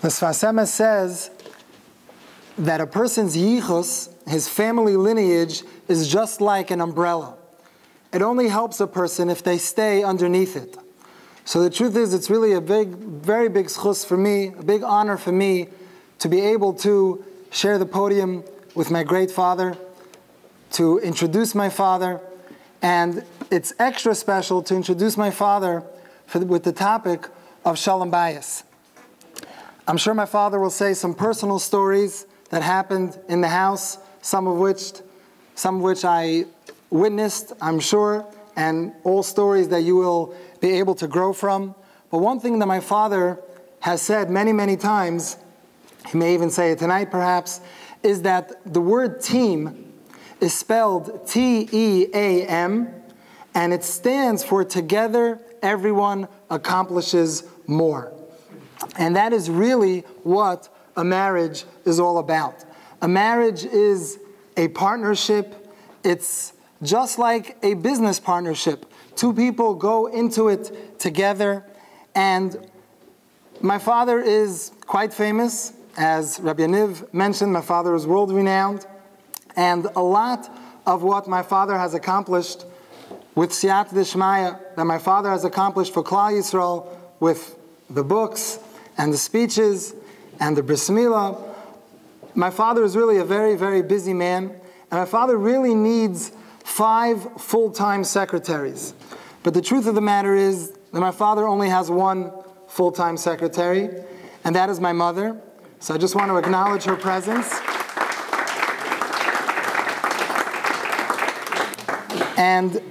The Sfas Emes says that a person's yichus, his family lineage, is just like an umbrella. It only helps a person if they stay underneath it. So the truth is, it's really a big, very big schus for me, a big honor for me to be able to share the podium with my great father, to introduce my father, and it's extra special to introduce my father with the topic of Shalom Bayis. I'm sure my father will say some personal stories that happened in the house, some of which I witnessed, I'm sure, and all stories that you will be able to grow from. But one thing that my father has said many, many times, he may even say it tonight perhaps, is that the word team is spelled T-E-A-M, and it stands for together everyone accomplishes more. And that is really what a marriage is all about. A marriage is a partnership. It's just like a business partnership. Two people go into it together. And my father is quite famous. As Rabbi Yaniv mentioned, my father is world-renowned. And a lot of what my father has accomplished with Siyata D'Shmaya, that my father has accomplished for Klal Yisrael with the books and the speeches and the Bris Milah. My father is really a very, very busy man, and my father really needs 5 full-time secretaries. But the truth of the matter is that my father only has 1 full-time secretary, and that is my mother. So I just want to acknowledge her presence. And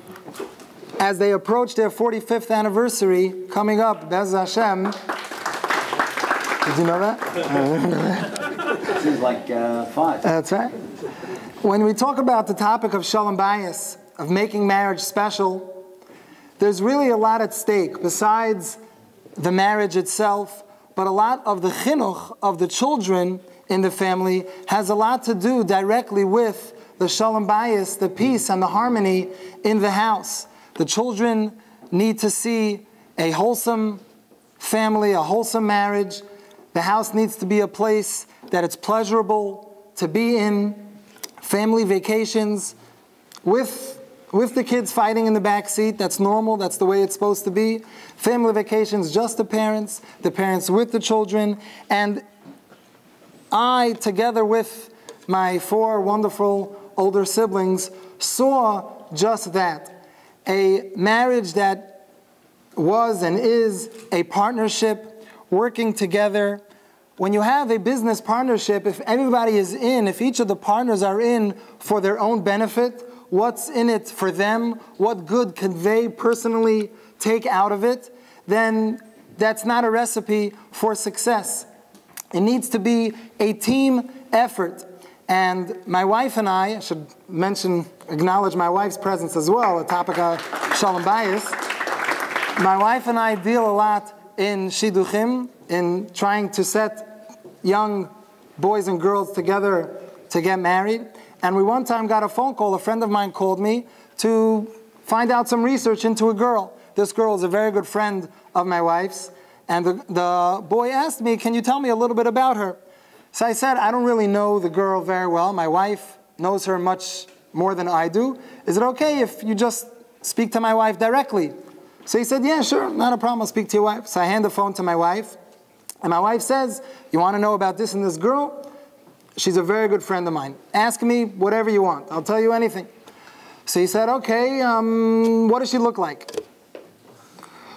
as they approach their 45th anniversary coming up, Bez Hashem. Did you know that? It seems like 5. That's right. When we talk about the topic of Shalom Bayis, of making marriage special, there's really a lot at stake besides the marriage itself, but a lot of the chinuch of the children in the family has a lot to do directly with the Shalom Bayis, the peace and the harmony in the house. The children need to see a wholesome family, a wholesome marriage. The house needs to be a place that it's pleasurable to be in. Family vacations with the kids fighting in the back seat. That's normal. That's the way it's supposed to be. Family vacations, just the parents with the children. And I, together with my 4 wonderful older siblings, saw just that. A marriage that was and is a partnership, working together. When you have a business partnership, if everybody is in, if each of the partners are in for their own benefit, what's in it for them, what good can they personally take out of it, then that's not a recipe for success. It needs to be a team effort. And my wife and I should acknowledge my wife's presence as well, a topic of Shalom Bayis. My wife and I deal a lot in Shidduchim, in trying to set young boys and girls together to get married. And we one time got a phone call, a friend of mine called me to find out some research into a girl. This girl is a very good friend of my wife's. And the boy asked me, can you tell me a little bit about her? So I said, I don't really know the girl very well. My wife knows her much more than I do. Is it okay if you just speak to my wife directly? So he said, yeah, sure, not a problem, I'll speak to your wife. So I hand the phone to my wife, and my wife says, you want to know about this and this girl? She's a very good friend of mine. Ask me whatever you want. I'll tell you anything. So he said, okay, what does she look like?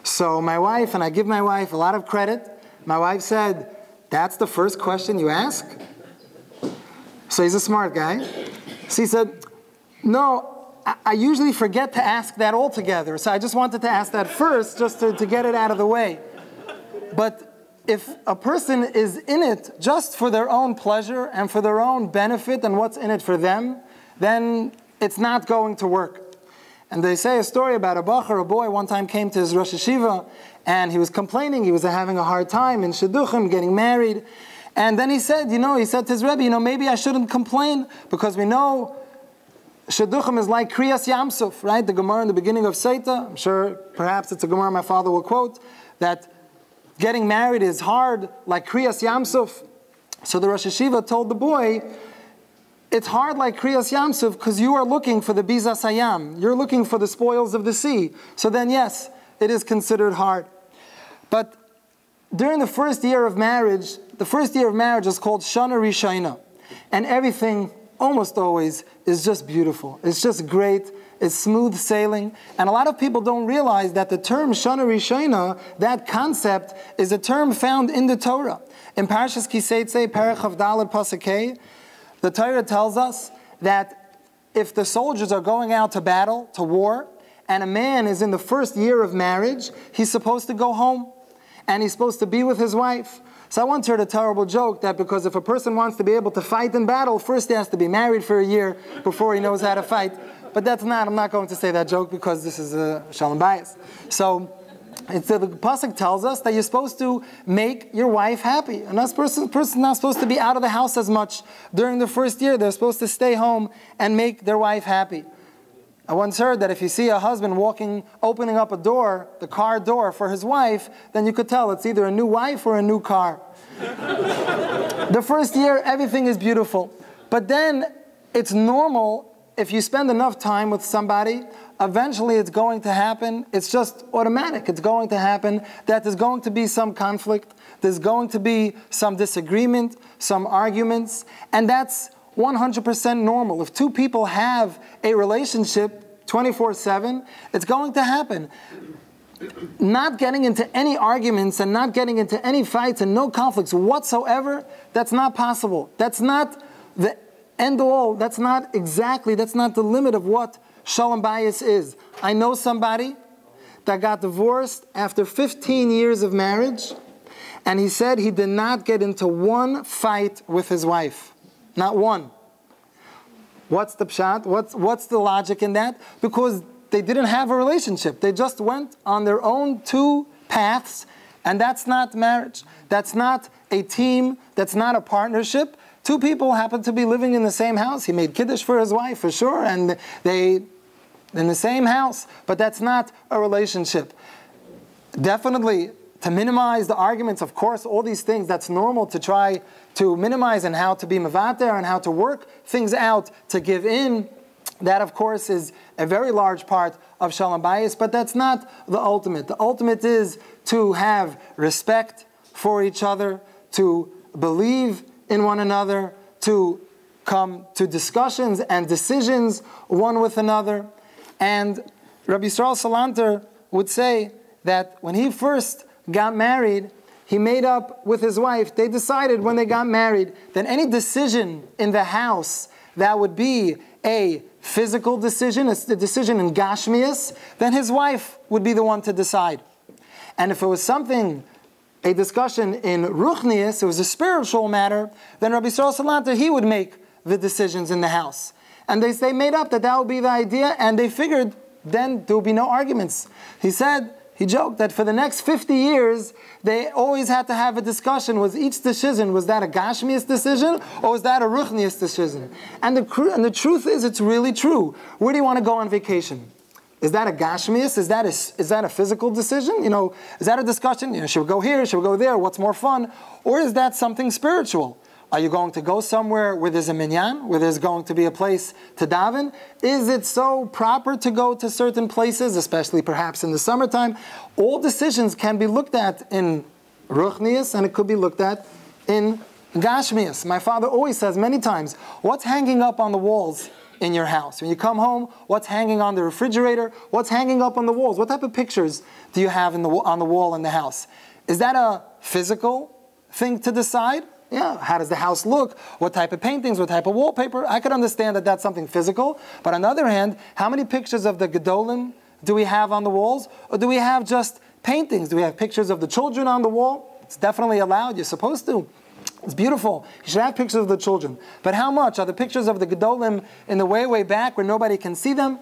So my wife, and I give my wife a lot of credit, my wife said, that's the first question you ask? So he's a smart guy. So he said, no, I usually forget to ask that altogether. So I just wanted to ask that first just to get it out of the way. But if a person is in it just for their own pleasure and for their own benefit and what's in it for them, then it's not going to work. And they say a story about a bachur, a boy, one time came to his Rosh Yeshiva, and he was complaining, he was having a hard time in Shidduchim, getting married. And then he said, he said to his Rebbe, maybe I shouldn't complain, because we know Shidduchim is like Kriyas Yamsuf, right? The Gemara in the beginning of Saita, I'm sure perhaps it's a Gemara my father will quote, that Getting married is hard, like Kriyas Yamsuf. So the Rosh Hashiva told the boy, it's hard like Kriyas Yamsuf because you are looking for the Bizas Hayam. You're looking for the spoils of the sea. So then, yes, it is considered hard. But during the first year of marriage, the first year of marriage is called Shana Rishayna. And everything, almost always, is just beautiful. It's just great. It's smooth sailing. And a lot of people don't realize that the term Shana Rishayna, that concept, is a term found in the Torah. In Parashas Ki Tzeitze, Perech Havdalad Pasuk Hey, the Torah tells us that if the soldiers are going out to battle, to war, and a man is in the first year of marriage, he's supposed to go home. And he's supposed to be with his wife. So I once heard a terrible joke that because if a person wants to be able to fight in battle, first he has to be married for a year before he knows how to fight. But that's not, I'm not going to say that joke because this is a Shalom Bayis. So the Pasuk tells us that you're supposed to make your wife happy. And this person's not supposed to be out of the house as much during the first year. They're supposed to stay home and make their wife happy. I once heard that if you see a husband walking, opening up a door, the car door for his wife, then you could tell it's either a new wife or a new car. The first year, everything is beautiful. But then it's normal, if you spend enough time with somebody, eventually it's going to happen. It's just automatic. It's going to happen that there's going to be some conflict. There's going to be some disagreement, some arguments, and that's 100% normal. If two people have a relationship 24/7, it's going to happen. Not getting into any arguments and not getting into any fights and no conflicts whatsoever, that's not possible. That's not the end all. That's not exactly, that's not the limit of what Shalom Bayis is. I know somebody that got divorced after 15 years of marriage, and he said he did not get into one fight with his wife. Not one. What's the pshat? What's the logic in that? Because they didn't have a relationship. They just went on their own two paths, and that's not marriage. That's not a team. That's not a partnership. Two people happened to be living in the same house. He made kiddush for his wife, for sure, and they in the same house. But that's not a relationship. Definitely, to minimize the arguments, of course, all these things, that's normal to try to minimize and how to be mevater and how to work things out to give in. That, of course, is a very large part of Shalom Bayis, but that's not the ultimate. The ultimate is to have respect for each other, to believe in one another, to come to discussions and decisions one with another. And Rabbi Yisrael Salanter would say that when he first got married, he made up with his wife. They decided when they got married that any decision in the house that would be a physical decision, a decision in Gashmias, then his wife would be the one to decide. And if it was something, a discussion in Ruchnias, it was a spiritual matter, then Rabbi Yisrael Salanter, he would make the decisions in the house. And they made up that that would be the idea, and they figured then there would be no arguments. He said, he joked that for the next 50 years, they always had to have a discussion. Was each decision, was that a Gashmias decision or was that a Ruchnias decision? And the truth is, it's really true. Where do you want to go on vacation? Is that a Gashmias? Is that a physical decision? You know, is that a discussion? You know, should we go here? Should we go there? What's more fun? Or is that something spiritual? Are you going to go somewhere where there's a minyan, where there's going to be a place to daven? Is it so proper to go to certain places, especially perhaps in the summertime? All decisions can be looked at in Ruchnias, and it could be looked at in Gashmias. My father always says many times, what's hanging up on the walls in your house? When you come home, what's hanging on the refrigerator? What's hanging up on the walls? What type of pictures do you have on the wall in the house? Is that a physical thing to decide? Yeah, how does the house look? What type of paintings? What type of wallpaper? I could understand that that's something physical. But on the other hand, how many pictures of the Gedolim do we have on the walls? Or do we have just paintings? Do we have pictures of the children on the wall? It's definitely allowed. You're supposed to. It's beautiful. You should have pictures of the children. But how much are the pictures of the Gedolim in the way, way back where nobody can see them?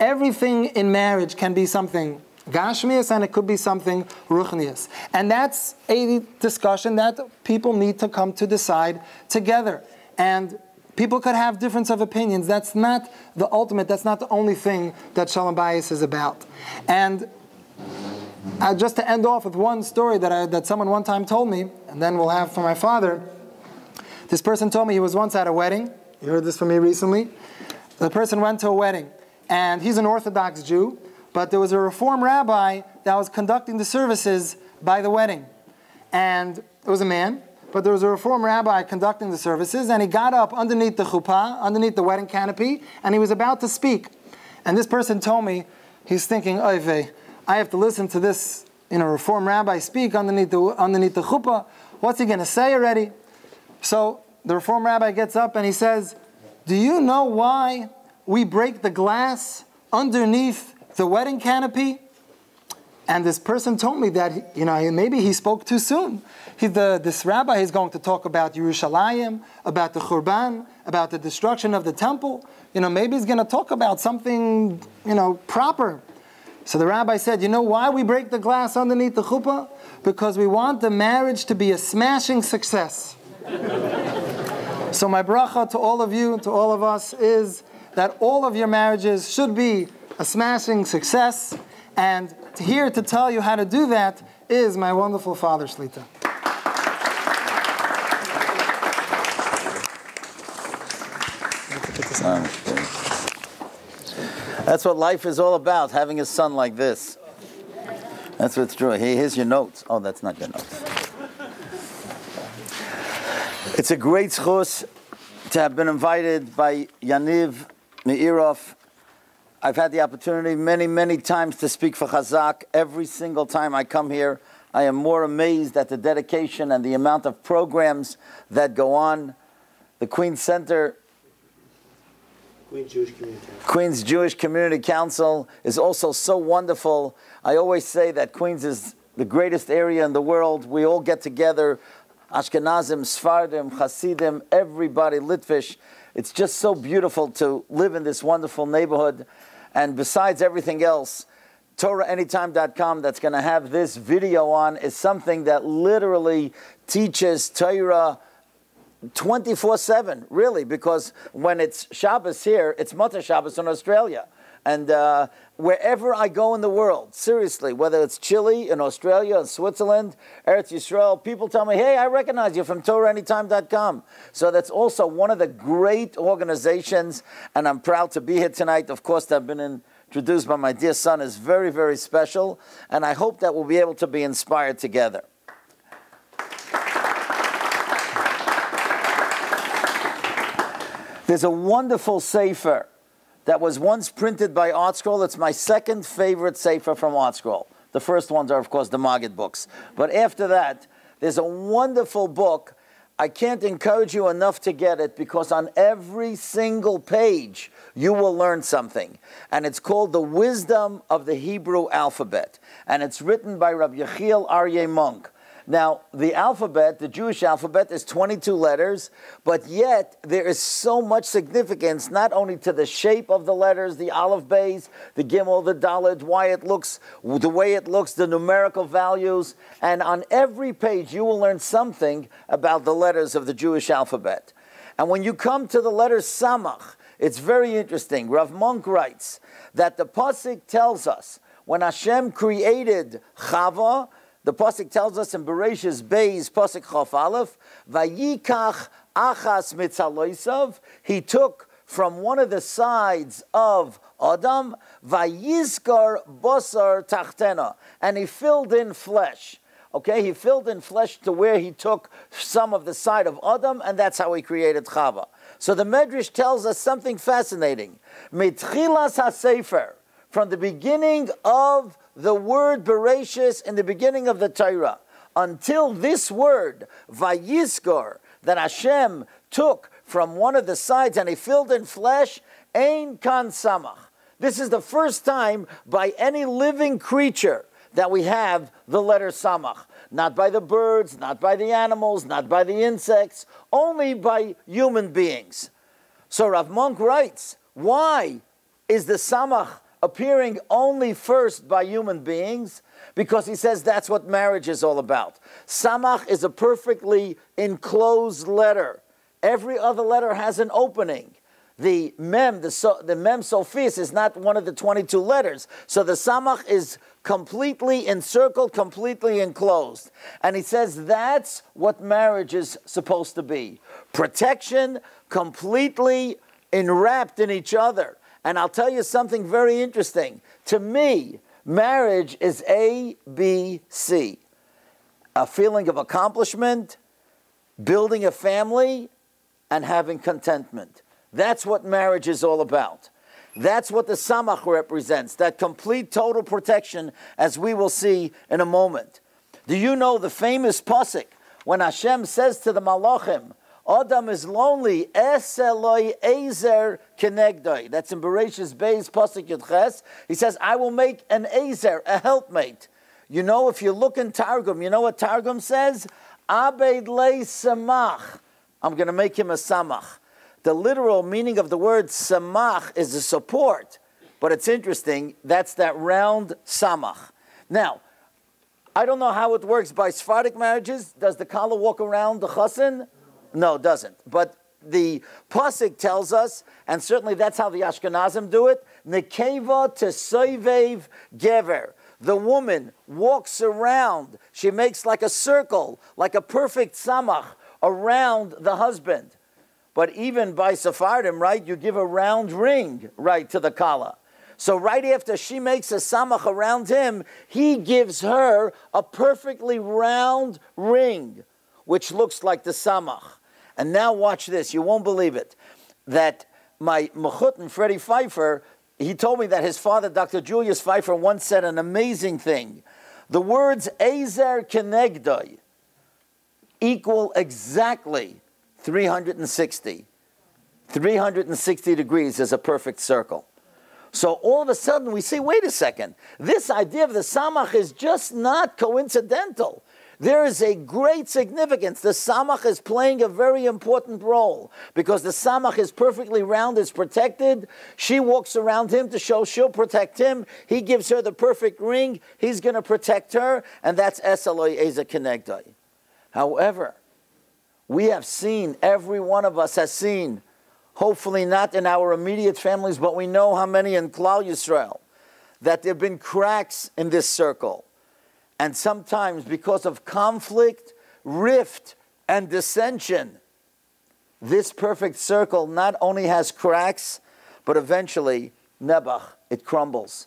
Everything in marriage can be something Gashmias, and it could be something Ruchnias. And that's a discussion that people need to come to decide together. And people could have difference of opinions. That's not the ultimate. That's not the only thing that Shalom Bayis is about. And Just to end off with one story that someone one time told me, and then we'll have for my father. This person told me he was once at a wedding. You heard this from me recently. The person went to a wedding, and he's an Orthodox Jew, but there was a Reform rabbi that was conducting the services by the wedding. And it was a man, but there was a Reform rabbi conducting the services, and he got up underneath the chuppah, underneath the wedding canopy, and he was about to speak. And this person told me, he's thinking, oy vey, I have to listen to this, Reform rabbi speak underneath the chuppah. What's he going to say already? So the Reform rabbi gets up and he says, do you know why we break the glass underneath the wedding canopy? And this person told me that, maybe he spoke too soon. This rabbi is going to talk about Yerushalayim, about the Khurban, about the destruction of the temple. Maybe he's going to talk about something, proper. So the rabbi said, you know why we break the glass underneath the chuppah? Because we want the marriage to be a smashing success. So my bracha to all of you, to all of us, is that all of your marriages should be a smashing success. And here to tell you how to do that is my wonderful father, Shlita. That's what life is all about, having a son like this. That's what's true. Here's your notes. Oh, that's not your notes. It's a great zchus to have been invited by Yaniv Meirov. I've had the opportunity many, many times to speak for Chazak. Every single time I come here, I am more amazed at the dedication and the amount of programs that go on. The Queens Center, Queens Jewish Community Council is also so wonderful. I always say that Queens is the greatest area in the world. We all get together, Ashkenazim, Sfardim, Hasidim, everybody, Litvish. It's just so beautiful to live in this wonderful neighborhood. And besides everything else, TorahAnytime.com, that's going to have this video on, is something that literally teaches Torah 24/7, really, because when it's Shabbos here, it's Matzah Shabbos in Australia. And wherever I go in the world, seriously, whether it's Chile, in Australia, in Switzerland, Eretz Yisrael, people tell me, hey, I recognize you from TorahAnytime.com. So that's also one of the great organizations, and I'm proud to be here tonight. Of course, I've been introduced by my dear son. It's very, very special, and I hope that we'll be able to be inspired together. There's a wonderful sefer that was once printed by Art Scroll. It's my second favorite sefer from Art Scroll. The first ones are, of course, the Maggid books. But after that, there's a wonderful book. I can't encourage you enough to get it, because on every single page, you will learn something. And it's called The Wisdom of the Hebrew Alphabet. And it's written by Rabbi Yechiel Aryeh Monk. Now, the alphabet, the Jewish alphabet, is 22 letters, but yet there is so much significance, not only to the shape of the letters, the aleph, bays, the gimel, the dalet, why it looks the way it looks, the numerical values. And on every page, you will learn something about the letters of the Jewish alphabet. And when you come to the letter Samach, it's very interesting. Rav Monk writes that the Pasuk tells us when Hashem created Chava, the Pasuk tells us in Bereshis Beis, Pasuk Chof Aleph, Vayikach achas mitzaloisav, he took from one of the sides of Adam, Vayizkar basar tachtena, and he filled in flesh. Okay, he filled in flesh to where he took some of the side of Adam, and that's how he created Chava. So the Medrash tells us something fascinating. Mitchilas ha-sefer, from the beginning of the word Bereshis, in the beginning of the Torah, until this word, Vayizkor, that Hashem took from one of the sides and he filled in flesh, Ein Kan Samach. This is the first time by any living creature that we have the letter Samach. Not by the birds, not by the animals, not by the insects, only by human beings. So Rav Monk writes, why is the Samach appearing only first by human beings? Because he says that's what marriage is all about. Samach is a perfectly enclosed letter. Every other letter has an opening. The mem, the mem sophis is not one of the 22 letters. So the samach is completely encircled, completely enclosed. And he says that's what marriage is supposed to be. Protection, completely enwrapped in each other. And I'll tell you something very interesting. To me, marriage is A, B, C. A feeling of accomplishment, building a family, and having contentment. That's what marriage is all about. That's what the samach represents, that complete total protection, as we will see in a moment. Do you know the famous pasuk when Hashem says to the malachim, Adam is lonely, es eloi ezer kenegdoi. That's in Bereshis Beis, pasuk Yud Ches. He says, I will make an ezer, a helpmate. You know, if you look in Targum, you know what Targum says? Abed le samach. I'm going to make him a samach. The literal meaning of the word samach is a support, but it's interesting, that's that round samach. Now, I don't know how it works by Sephardic marriages. Does the collar walk around the chassan? No, it doesn't. But the pasuk tells us, and certainly that's how the Ashkenazim do it, nekeva tesoivev gever. The woman walks around. She makes like a circle, like a perfect samach around the husband. But even by Sephardim, right, you give a round ring, right, to the kala. So right after she makes a samach around him, he gives her a perfectly round ring, which looks like the samach. And now watch this. You won't believe it. That my mechutin, Freddie Pfeiffer, he told me that his father, Dr. Julius Pfeiffer, once said an amazing thing. The words Ezer Kenegdoi equal exactly 360. 360 degrees is a perfect circle. So all of a sudden we see, wait a second, this idea of the samach is just not coincidental. There is a great significance. The samach is playing a very important role because the samach is perfectly round, is protected. She walks around him to show she'll protect him. He gives her the perfect ring. He's going to protect her, and that's Es Eloi Ezer Kenegdoi. However, we have seen, every one of us has seen, hopefully not in our immediate families, but we know how many in Klal Yisrael, that there have been cracks in this circle. And sometimes because of conflict, rift, and dissension, this perfect circle not only has cracks, but eventually, nebuch, it crumbles.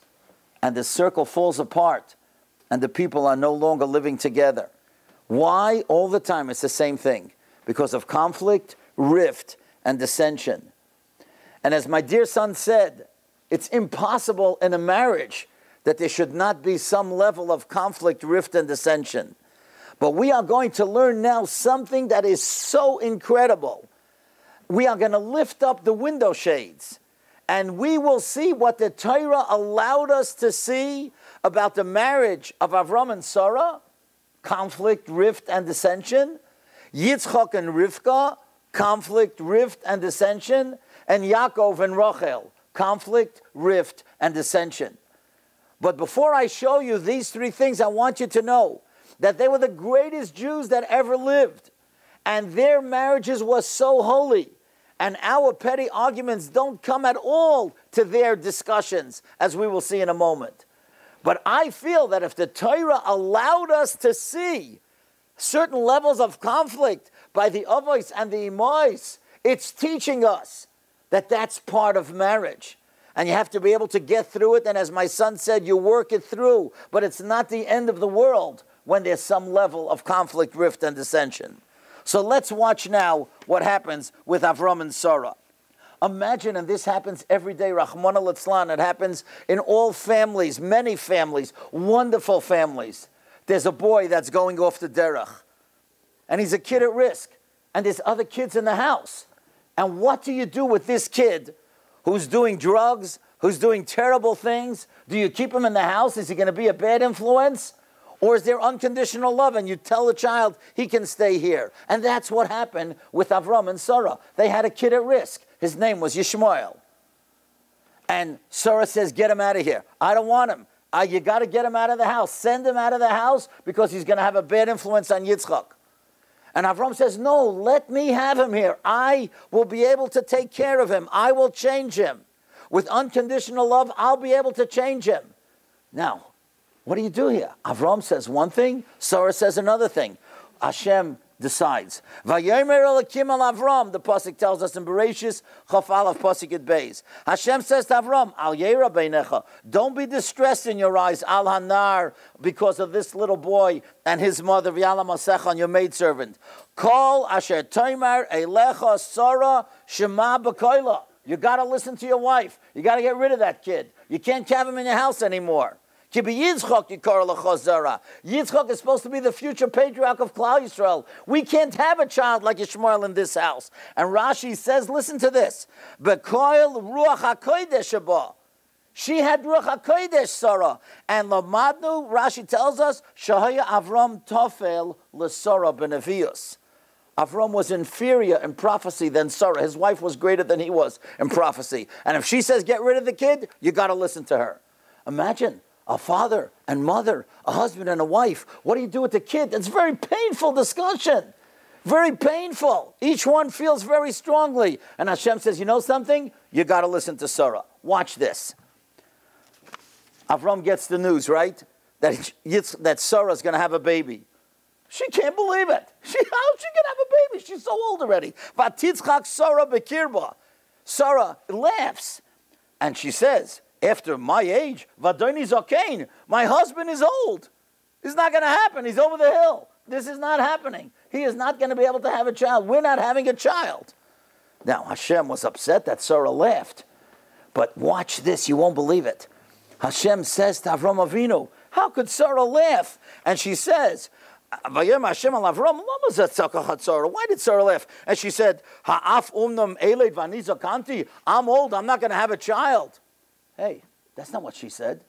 And the circle falls apart, and the people are no longer living together. Why? All the time it's the same thing. Because of conflict, rift, and dissension. And as my dear son said, it's impossible in a marriage that there should not be some level of conflict, rift, and dissension. But we are going to learn now something that is so incredible. We are going to lift up the window shades, and we will see what the Torah allowed us to see about the marriage of Avram and Sarah, conflict, rift, and dissension, Yitzchak and Rivka, conflict, rift, and dissension, and Yaakov and Rachel, conflict, rift, and dissension. But before I show you these three things, I want you to know that they were the greatest Jews that ever lived, and their marriages were so holy, and our petty arguments don't come at all to their discussions, as we will see in a moment. But I feel that if the Torah allowed us to see certain levels of conflict by the avos and the imois, it's teaching us that that's part of marriage. And you have to be able to get through it. And as my son said, you work it through. But it's not the end of the world when there's some level of conflict, rift, and dissension. So let's watch now what happens with Avram and Sarah. Imagine, and this happens every day, Rahmana Litzlan, it happens in all families, many families, wonderful families. There's a boy that's going off to derech, and he's a kid at risk, and there's other kids in the house. And what do you do with this kid who's doing drugs, who's doing terrible things? Do you keep him in the house? Is he going to be a bad influence? Or is there unconditional love, and you tell the child he can stay here? And that's what happened with Avram and Sarah. They had a kid at risk. His name was Yishmael. And Sarah says, get him out of here. I don't want him. You got to get him out of the house. Send him out of the house because he's going to have a bad influence on Yitzchak. And Avram says, no, let me have him here. I will be able to take care of him. I will change him. With unconditional love, I'll be able to change him. Now, what do you do here? Avram says one thing. Sarah says another thing. Hashem decides. Vayomer Elokim al Avram, the pasuk tells us in Bereishis, Chaf Aleph pasuk at Beis. Hashem says to Avram, Al Yeira Beinecha, don't be distressed in your eyes, Al Hanar, because of this little boy and his mother, V'yala Masechan, your maidservant. Call Asher Tomer Elecha Sarah Shema B'Koila. You got to listen to your wife. You got to get rid of that kid. You can't have him in your house anymore. Yitzchak is supposed to be the future patriarch of Klal Yisrael. We can't have a child like Yishmael in this house. And Rashi says, listen to this. Bekoil Ruach HaKodesh Sheba. She had Ruach HaKodesh, Sarah. And Lamadnu, Rashi tells us, Shehaya Avram Tofel L'Sarah B'Nevius. Avram was inferior in prophecy than Sarah. His wife was greater than he was in prophecy. And if she says, get rid of the kid, you got to listen to her. Imagine. A father and mother, a husband and a wife. What do you do with the kid? It's a very painful discussion. Very painful. Each one feels very strongly. And Hashem says, you know something? You got to listen to Sarah. Watch this. Avram gets the news, right? That Sarah's going to have a baby. She can't believe it. How's she going to have a baby? She's so old already. Vatitzchak Sarah bekirba. Sarah laughs. And she says, after my age, Vadoni Zokain, my husband is old. It's not going to happen. He's over the hill. This is not happening. He is not going to be able to have a child. We're not having a child. Now, Hashem was upset that Sarah laughed. But watch this. You won't believe it. Hashem says to Avram Avinu, how could Sarah laugh? And she says, why did Sarah laugh? And she said, I'm old. I'm not going to have a child. Hey, that's not what she said.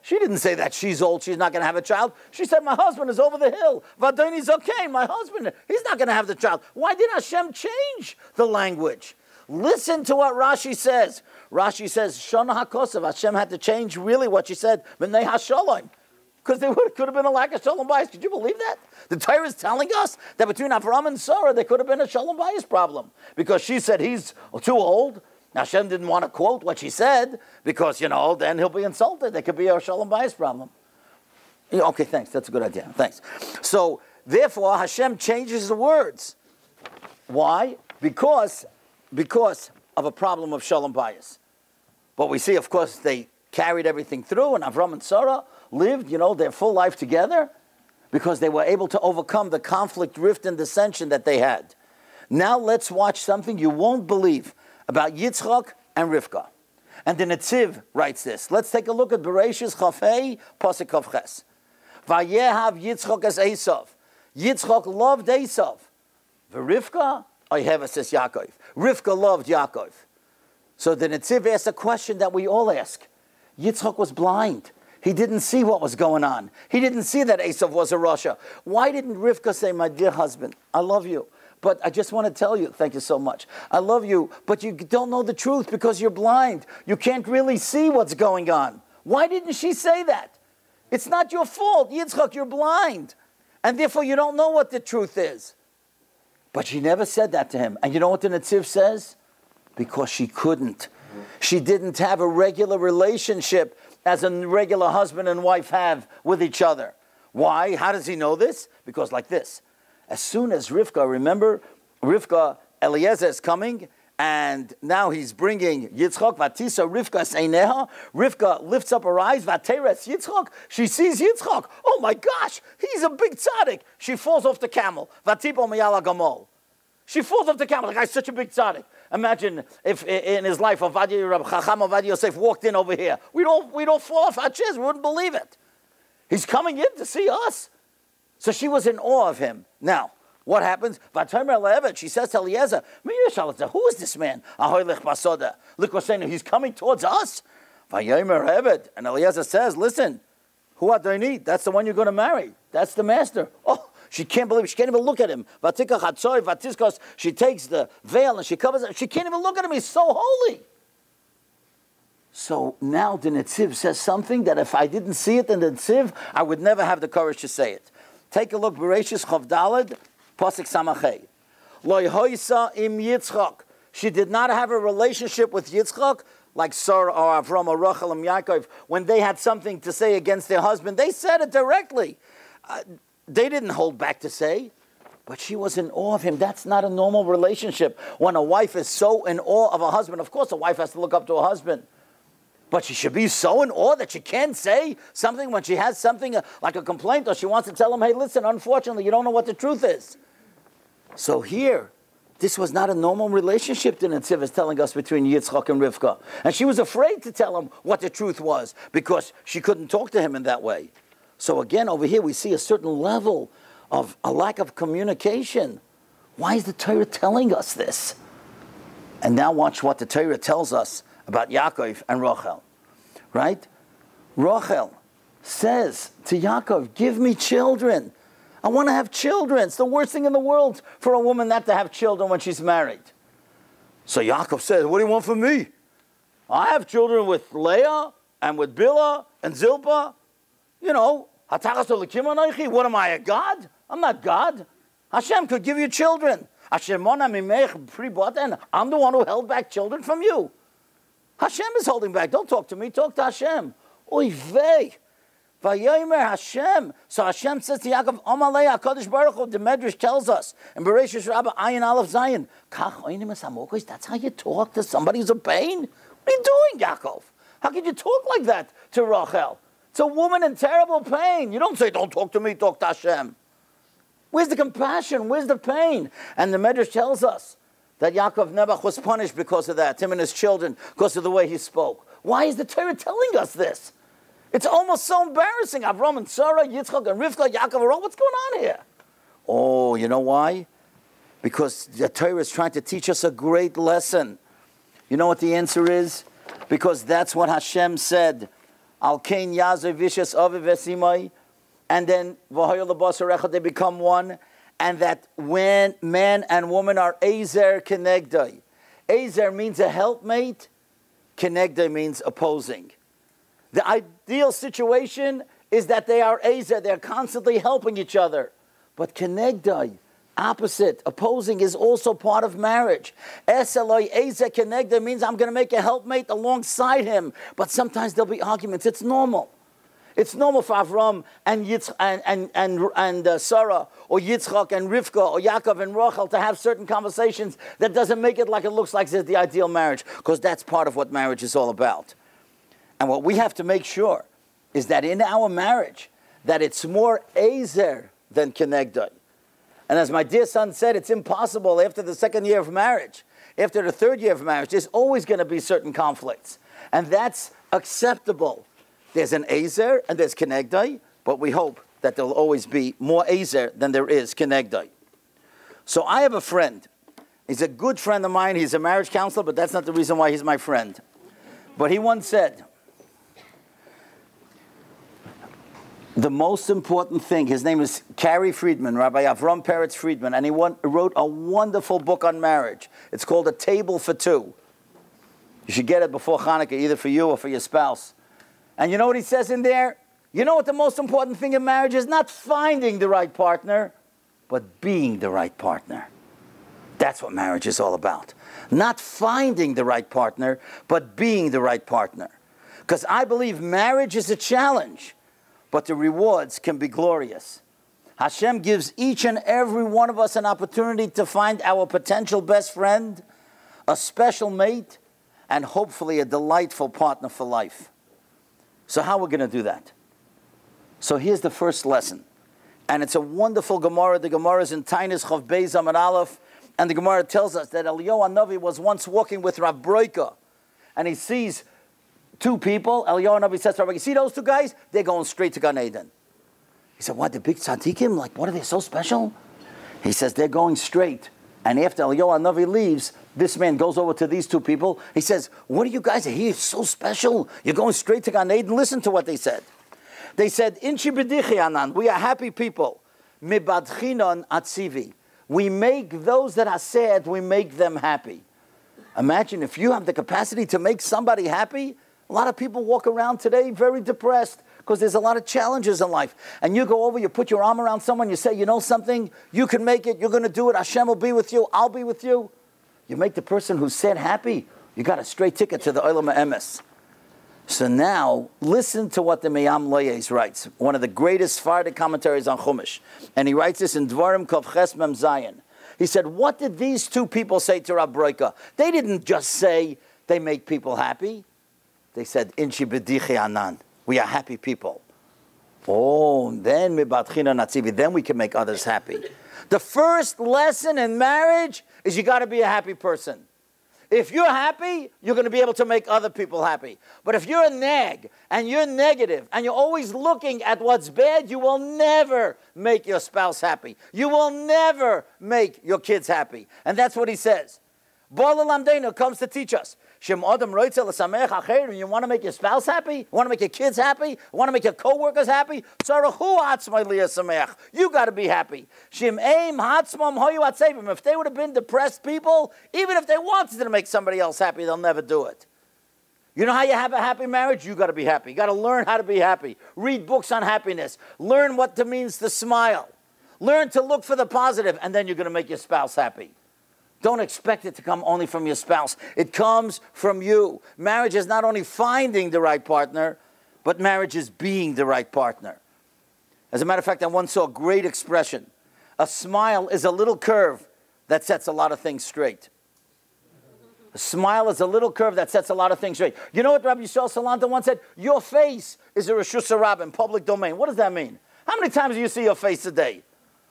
She didn't say that she's old, she's not going to have a child. She said, my husband is over the hill. Vadoni's okay, my husband, he's not going to have the child. Why did Hashem change the language? Listen to what Rashi says. Rashi says, Shona HaKosav, Hashem had to change really what she said, B'nei HaShalom, because there could have been a lack of Shalom bias. Could you believe that? The Torah is telling us that between Avram and Sarah, there could have been a Shalom bias problem, because she said he's too old. Now, Hashem didn't want to quote what she said because, you know, then he'll be insulted. There could be a Shalom Bayis problem. Yeah, okay, thanks. That's a good idea. Thanks. So, therefore, Hashem changes the words. Why? Because of a problem of Shalom Bayis. But we see, of course, they carried everything through, and Avram and Sarah lived, you know, their full life together because they were able to overcome the conflict, rift, and dissension that they had. Now, let's watch something you won't believe about Yitzchak and Rivka. And the Netziv writes this. Let's take a look at Bereishis Chafei, Pasuk Kavches. Vayehav Yitzchak as Esav. Yitzchak loved Esav. V'Rivka, Oyheves es Yaakov. Rivka loved Yaakov. So the Netziv asks a question that we all ask. Yitzchak was blind. He didn't see what was going on. He didn't see that Esav was a rasha. Why didn't Rivka say, my dear husband, I love you, but I just want to tell you, thank you so much, I love you, but you don't know the truth because you're blind. You can't really see what's going on. Why didn't she say that? It's not your fault, Yitzchak, you're blind. And therefore you don't know what the truth is. But she never said that to him. And you know what the Netziv says? Because she couldn't. She didn't have a regular relationship as a regular husband and wife have with each other. Why? How does he know this? Because like this. As soon as Rivka, remember, Rivka, Eliezer is coming, and now he's bringing Yitzchak, Vatisa, Rivka, Seineha. Rivka lifts up her eyes, Vateres, Yitzchak. She sees Yitzchak. Oh my gosh, he's a big tzaddik. She falls off the camel. Vatipo miyala gamol. She falls off the camel. The guy's such a big tzaddik. Imagine if in his life, Avadia, Rab Chacham, Avadia Yosef walked in over here. We'd all fall off our chairs. We wouldn't believe it. He's coming in to see us. So she was in awe of him. Now, what happens? She says to Eliezer, who is this man? He's coming towards us. And Eliezer says, listen, who do you need? That's the one you're going to marry. That's the master. Oh, she can't believe it. She can't even look at him. She takes the veil and she covers it. She can't even look at him. He's so holy. So now the Netziv says something that if I didn't see it in the Netziv, I would never have the courage to say it. Take a look, Bereishis Chav Daled, Pasuk Samachay. Lo hoisa im Yitzchak. She did not have a relationship with Yitzchak, like Sarah or Avram or Rachel and Yaakov. When they had something to say against their husband, they said it directly. They didn't hold back to say, but she was in awe of him. That's not a normal relationship. When a wife is so in awe of a husband, of course a wife has to look up to her husband. But she should be so in awe that she can't say something when she has something like a complaint, or she wants to tell him, hey, listen, unfortunately, you don't know what the truth is. So here, this was not a normal relationship the Netziv is telling us between Yitzchak and Rivka. And she was afraid to tell him what the truth was because she couldn't talk to him in that way. So again, over here, we see a certain level of a lack of communication. Why is the Torah telling us this? And now watch what the Torah tells us about Yaakov and Rachel, right? Rachel says to Yaakov, give me children. I want to have children. It's the worst thing in the world for a woman not to have children when she's married. So Yaakov says, what do you want from me? I have children with Leah and with Bilhah and Zilpah. You know, what am I, a god? I'm not God. Hashem could give you children. I'm the one who held back children from you. Hashem is holding back. Don't talk to me. Talk to Hashem. Oy vey. Vayomer Hashem. So Hashem says to Yaakov, Omalei HaKadosh Baruch Hu, the Medrash tells us, in Bereishis Rabbah, Ayin Aleph Zayin, Kach Oinim Es Hamokos, that's how you talk to somebody who's in pain? What are you doing, Yaakov? How can you talk like that to Rachel? It's a woman in terrible pain. You don't say, don't talk to me, talk to Hashem. Where's the compassion? Where's the pain? And the Medrash tells us that Yaakov Nebuch was punished because of that, him and his children, because of the way he spoke. Why is the Torah telling us this? It's almost so embarrassing. Avram and Sarah, Yitzchak and Rivka, Yaakov, what's going on here? Oh, you know why? Because the Torah is trying to teach us a great lesson. You know what the answer is? Because that's what Hashem said. Al-Kain Yazov Vishas Aviv Vesimai, and then V'hoyol Lebasar Echad, they become one, and that when man and woman are Ezer Kenegdai. Ezer means a helpmate, Kenegdai means opposing. The ideal situation is that they are Ezer, they're constantly helping each other. But Kenegdai, opposite, opposing, is also part of marriage. Eseloi Ezer Kenegdai means I'm going to make a helpmate alongside him. But sometimes there'll be arguments. It's normal. It's normal for Avram and Sarah, or Yitzchak and Rivka, or Yaakov and Rachel to have certain conversations. That doesn't make it like it looks like it's the ideal marriage, because that's part of what marriage is all about. And what we have to make sure is that in our marriage, that it's more Ezer than Kenegdai. And as my dear son said, it's impossible after the second year of marriage, after the third year of marriage, there's always going to be certain conflicts. And that's acceptable. There's an Ezer and there's Kenegdai, but we hope that there will always be more Ezer than there is Kenegdai. So I have a friend. He's a good friend of mine. He's a marriage counselor, but that's not the reason why he's my friend. But he once said, the most important thing, his name is Carrie Friedman, Rabbi Avram Peretz Friedman, and he wrote a wonderful book on marriage. It's called A Table for Two. You should get it before Hanukkah, either for you or for your spouse. And you know what he says in there? You know what the most important thing in marriage is? Not finding the right partner, but being the right partner. That's what marriage is all about. Not finding the right partner, but being the right partner. Because I believe marriage is a challenge, but the rewards can be glorious. Hashem gives each and every one of us an opportunity to find our potential best friend, a special mate, and hopefully a delightful partner for life. So how are we going to do that? So here's the first lesson. And it's a wonderful Gemara. The Gemara is in Tainis Chav Beis Amud Aleph. And the Gemara tells us that Eliyahu Hanavi was once walking with Rav Broika, and he sees two people. Eliyahu Hanavi says to Rabbi, you see those two guys? They're going straight to Gan Eden. He said, what, the big tzaddikim? Like, what, are they so special? He says, they're going straight. And after Eliyahu Hanavi leaves, this man goes over to these two people. He says, what are you guys here so special? You're going straight to Gan Eden? Listen to what they said. They said, Inchi b'dichi anan, we are happy people. Mibadchinon atzivi. We make those that are sad, we make them happy. Imagine if you have the capacity to make somebody happy. A lot of people walk around today very depressed because there's a lot of challenges in life. And you go over, you put your arm around someone, you say, you know something, you can make it, you're going to do it, Hashem will be with you, I'll be with you. You make the person who's sad happy, you got a straight ticket to the Olam HaEmes. So now, listen to what the Me'am Loyes writes, one of the greatest Sephardic commentaries on Chumash. And he writes this in Dvarim Kaf Ches Mem Zayin. He said, what did these two people say to Rab Broika? They didn't just say they make people happy. They said, Inchi b'dichi anan. We are happy people. Oh, then we can make others happy. The first lesson in marriage is you got to be a happy person. If you're happy, you're going to be able to make other people happy. But if you're a nag and you're negative and you're always looking at what's bad, you will never make your spouse happy. You will never make your kids happy. And that's what he says. Baal Lamdenu comes to teach us. You want to make your spouse happy? You want to make your kids happy? You want to make your co-workers happy? You got to be happy. If they would have been depressed people, even if they wanted to make somebody else happy, they'll never do it. You know how you have a happy marriage? You got to be happy. You got to learn how to be happy. Read books on happiness. Learn what it means to smile. Learn to look for the positive, and then you're going to make your spouse happy. Don't expect it to come only from your spouse. It comes from you. Marriage is not only finding the right partner, but marriage is being the right partner. As a matter of fact, I once saw a great expression. A smile is a little curve that sets a lot of things straight. A smile is a little curve that sets a lot of things straight. You know what Rabbi Yisrael Salanter once said? Your face is a Reshus HaRabim in public domain. What does that mean? How many times do you see your face a day?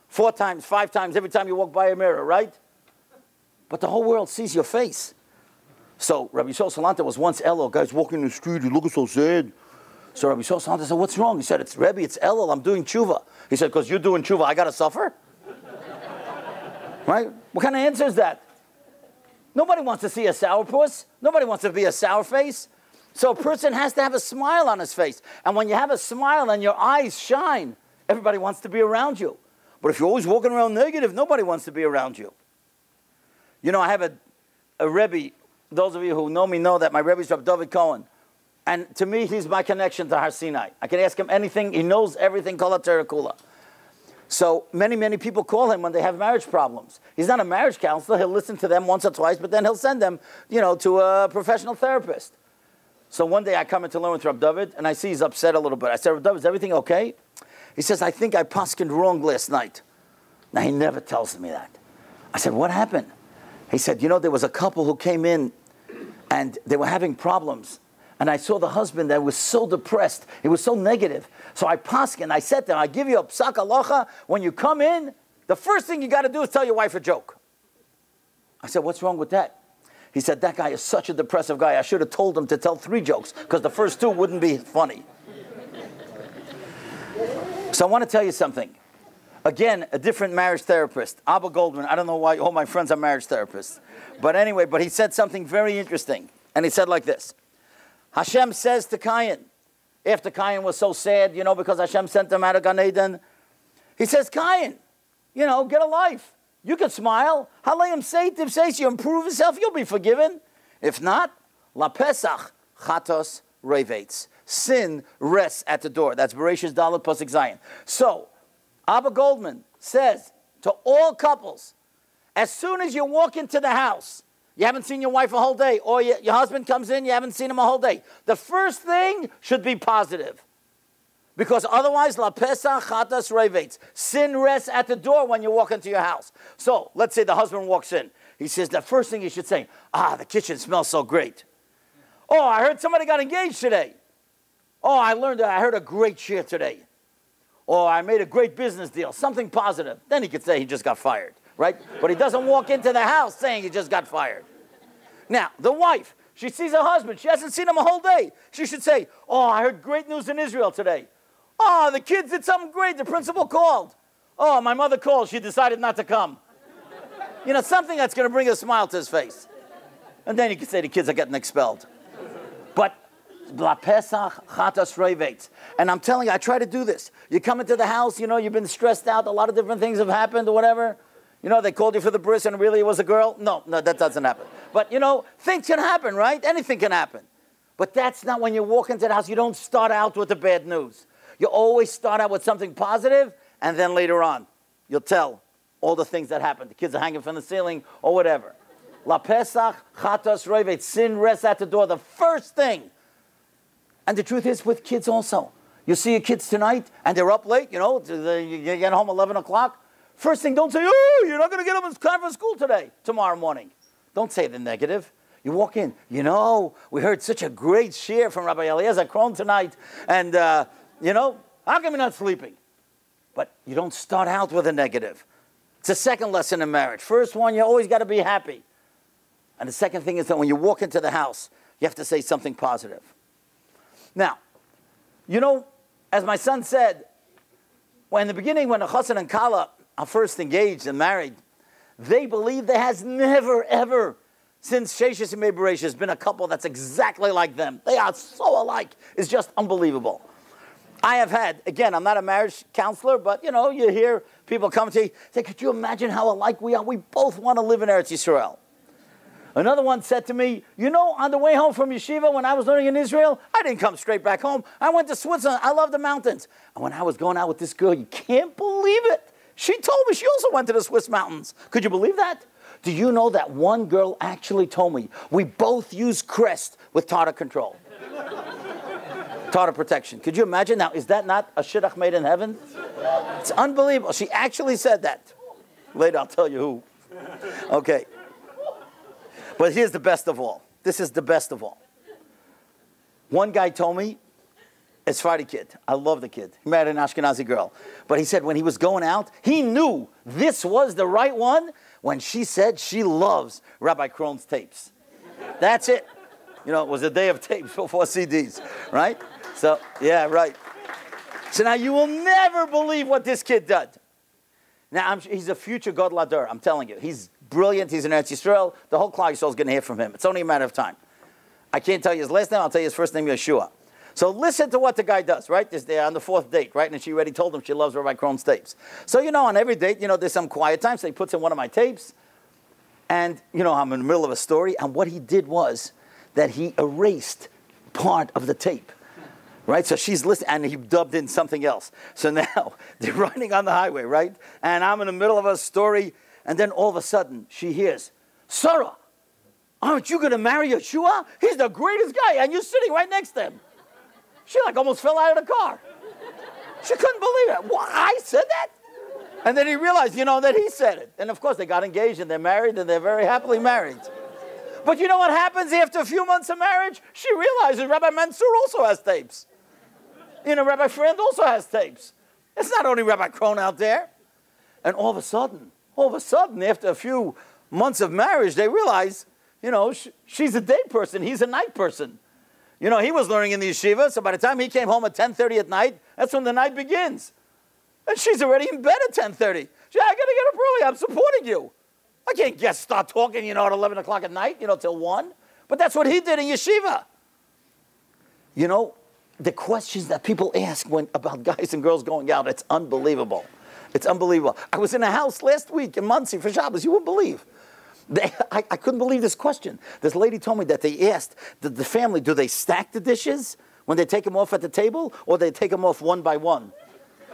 4 times, 5 times, every time you walk by a mirror, right? But the whole world sees your face. So Rabbi Yisrael Salanter was once Elul. Guys walking in the street, you look so sad. So Rabbi Yisrael Salanter said, what's wrong? He said, it's Rebbe, it's Elul, I'm doing tshuva. He said, because you're doing tshuva, I got to suffer? Right? What kind of answer is that? Nobody wants to see a sourpuss. Nobody wants to be a sour face. So a person has to have a smile on his face. And when you have a smile and your eyes shine, everybody wants to be around you. But if you're always walking around negative, nobody wants to be around you. You know, I have a Rebbe, those of you who know me know that my Rebbe is Rabbi David Cohen. And to me, he's my connection to Har Sinai. I can ask him anything. He knows everything, Kol HaTorah Kula. So many, many people call him when they have marriage problems. He's not a marriage counselor. He'll listen to them once or twice, but then he'll send them, you know, to a professional therapist. So one day I come in to learn with Rabbi David, and I see he's upset a little bit. I said, Rabbi David, is everything okay? He says, I think I poskened wrong last night. Now, he never tells me that. I said, what happened? He said, you know, there was a couple who came in and they were having problems. And I saw the husband that was so depressed. It was so negative. So I poskened. I said to him, I give you a psak halacha. When you come in, the first thing you got to do is tell your wife a joke. I said, what's wrong with that? He said, that guy is such a depressive guy. I should have told him to tell 3 jokes because the first 2 wouldn't be funny. So I want to tell you something. Again, a different marriage therapist, Abba Goldman. I don't know why all my friends are marriage therapists. But anyway, but he said something very interesting. And he said like this. Hashem says to Cain, after Cain was so sad, you know, because Hashem sent him out of Gan Eden. He says, Cain, you know, get a life. You can smile. Halayim seitiv says, you improve yourself, you'll be forgiven. If not, la pesach chatos revates. Sin rests at the door. That's Bereshis Dalet Pasuk Zayin. So, Abba Goldman says to all couples, as soon as you walk into the house, you haven't seen your wife a whole day, or your husband comes in, you haven't seen him a whole day. The first thing should be positive. Because otherwise, la pesach chatas revates. Sin rests at the door when you walk into your house. So, let's say the husband walks in. He says, the first thing you should say, the kitchen smells so great. Oh, I heard somebody got engaged today. Oh, I heard a great cheer today. Or I made a great business deal, something positive. Then he could say he just got fired, right? But he doesn't walk into the house saying he just got fired. Now, the wife, she sees her husband. She hasn't seen him a whole day. She should say, oh, I heard great news in Israel today. Oh, the kids did something great. The principal called. Oh, my mother called. She decided not to come. You know, something that's going to bring a smile to his face. And then you could say the kids are getting expelled. But La Pesach Chatas Revates. And I'm telling you, I try to do this. You come into the house, you know, you've been stressed out. A lot of different things have happened or whatever. You know, they called you for the bris and really it was a girl. No, that doesn't happen. But, you know, things can happen, right? Anything can happen. But that's not when you walk into the house. You don't start out with the bad news. You always start out with something positive, and then later on, you'll tell all the things that happened. The kids are hanging from the ceiling or whatever. La Pesach, Chatos, Roivet, sin rests at the door. The first thing. And the truth is with kids also. You see your kids tonight, and they're up late, you know, you get home 11 o'clock. First thing, don't say, oh, you're not going to get up in time for school today, tomorrow morning. Don't say the negative. You walk in, you know, we heard such a great share from Rabbi Eliezer Kron tonight, and, you know, how come you're not sleeping? But you don't start out with a negative. It's a second lesson in marriage. First one, you always got to be happy. And the second thing is that when you walk into the house, you have to say something positive. Now, you know, as my son said, in the beginning when the Chassan and Kala are first engaged and married, they believe there has never, ever, since Sheshes Yemei Bereishis, has been a couple that's exactly like them. They are so alike. It's just unbelievable. I have had, again, I'm not a marriage counselor, but, you know, you hear people come to you, say, could you imagine how alike we are? We both want to live in Eretz Yisrael. Another one said to me, you know, on the way home from yeshiva when I was learning in Israel, I didn't come straight back home. I went to Switzerland. I love the mountains. And when I was going out with this girl, you can't believe it. She told me she also went to the Swiss mountains. Could you believe that? Do you know that one girl actually told me we both use Crest with Tartar control? Tartar protection. Could you imagine? Now, is that not a shidduch made in heaven? It's unbelievable. She actually said that. Later, I'll tell you who. Okay. But here's the best of all. This is the best of all. One guy told me, it's Friday kid. I love the kid. He married an Ashkenazi girl. But he said when he was going out, he knew this was the right one when she said she loves Rabbi Kron's tapes. That's it. You know, it was a day of tapes before CDs, right? So, yeah, right. So now you will never believe what this kid did. Now, he's a future God Ladur, I'm telling you. He's brilliant. He's in Eretz Yisrael. The whole Klal Yisrael is going to hear from him. It's only a matter of time. I can't tell you his last name. I'll tell you his first name, Yeshua. So listen to what the guy does, right? This day on the fourth date, right? And she already told him she loves Rabbi Kron's tapes. So, you know, on every date, you know, there's some quiet time. So he puts in one of my tapes. And, you know, I'm in the middle of a story. And what he did was that he erased part of the tape. Right? So she's listening, and he dubbed in something else. So now they're running on the highway, right? And I'm in the middle of a story, and then all of a sudden she hears, Sarah, aren't you going to marry Yeshua? He's the greatest guy, and you're sitting right next to him. She like almost fell out of the car. She couldn't believe it. What? I said that? And then he realized, you know, that he said it. And of course they got engaged, and they're married, and they're very happily married. But you know what happens after a few months of marriage? She realizes Rabbi Mansour also has tapes. You know, Rabbi Friend also has tapes. It's not only Rabbi Kron out there. And all of a sudden, after a few months of marriage, they realize, you know, she's a day person. He's a night person. You know, he was learning in the yeshiva, so by the time he came home at 10:30 at night, that's when the night begins. And she's already in bed at 10:30. She's like, I got to get up early. I'm supporting you. I can't just start talking, you know, at 11 o'clock at night, you know, till 1. But that's what he did in yeshiva. You know, the questions that people ask about guys and girls going out, it's unbelievable. It's unbelievable. I was in a house last week in Muncie for Shabbos. You wouldn't believe. I couldn't believe this question. This lady told me that they asked the family, do they stack the dishes when they take them off at the table, or they take them off one by one?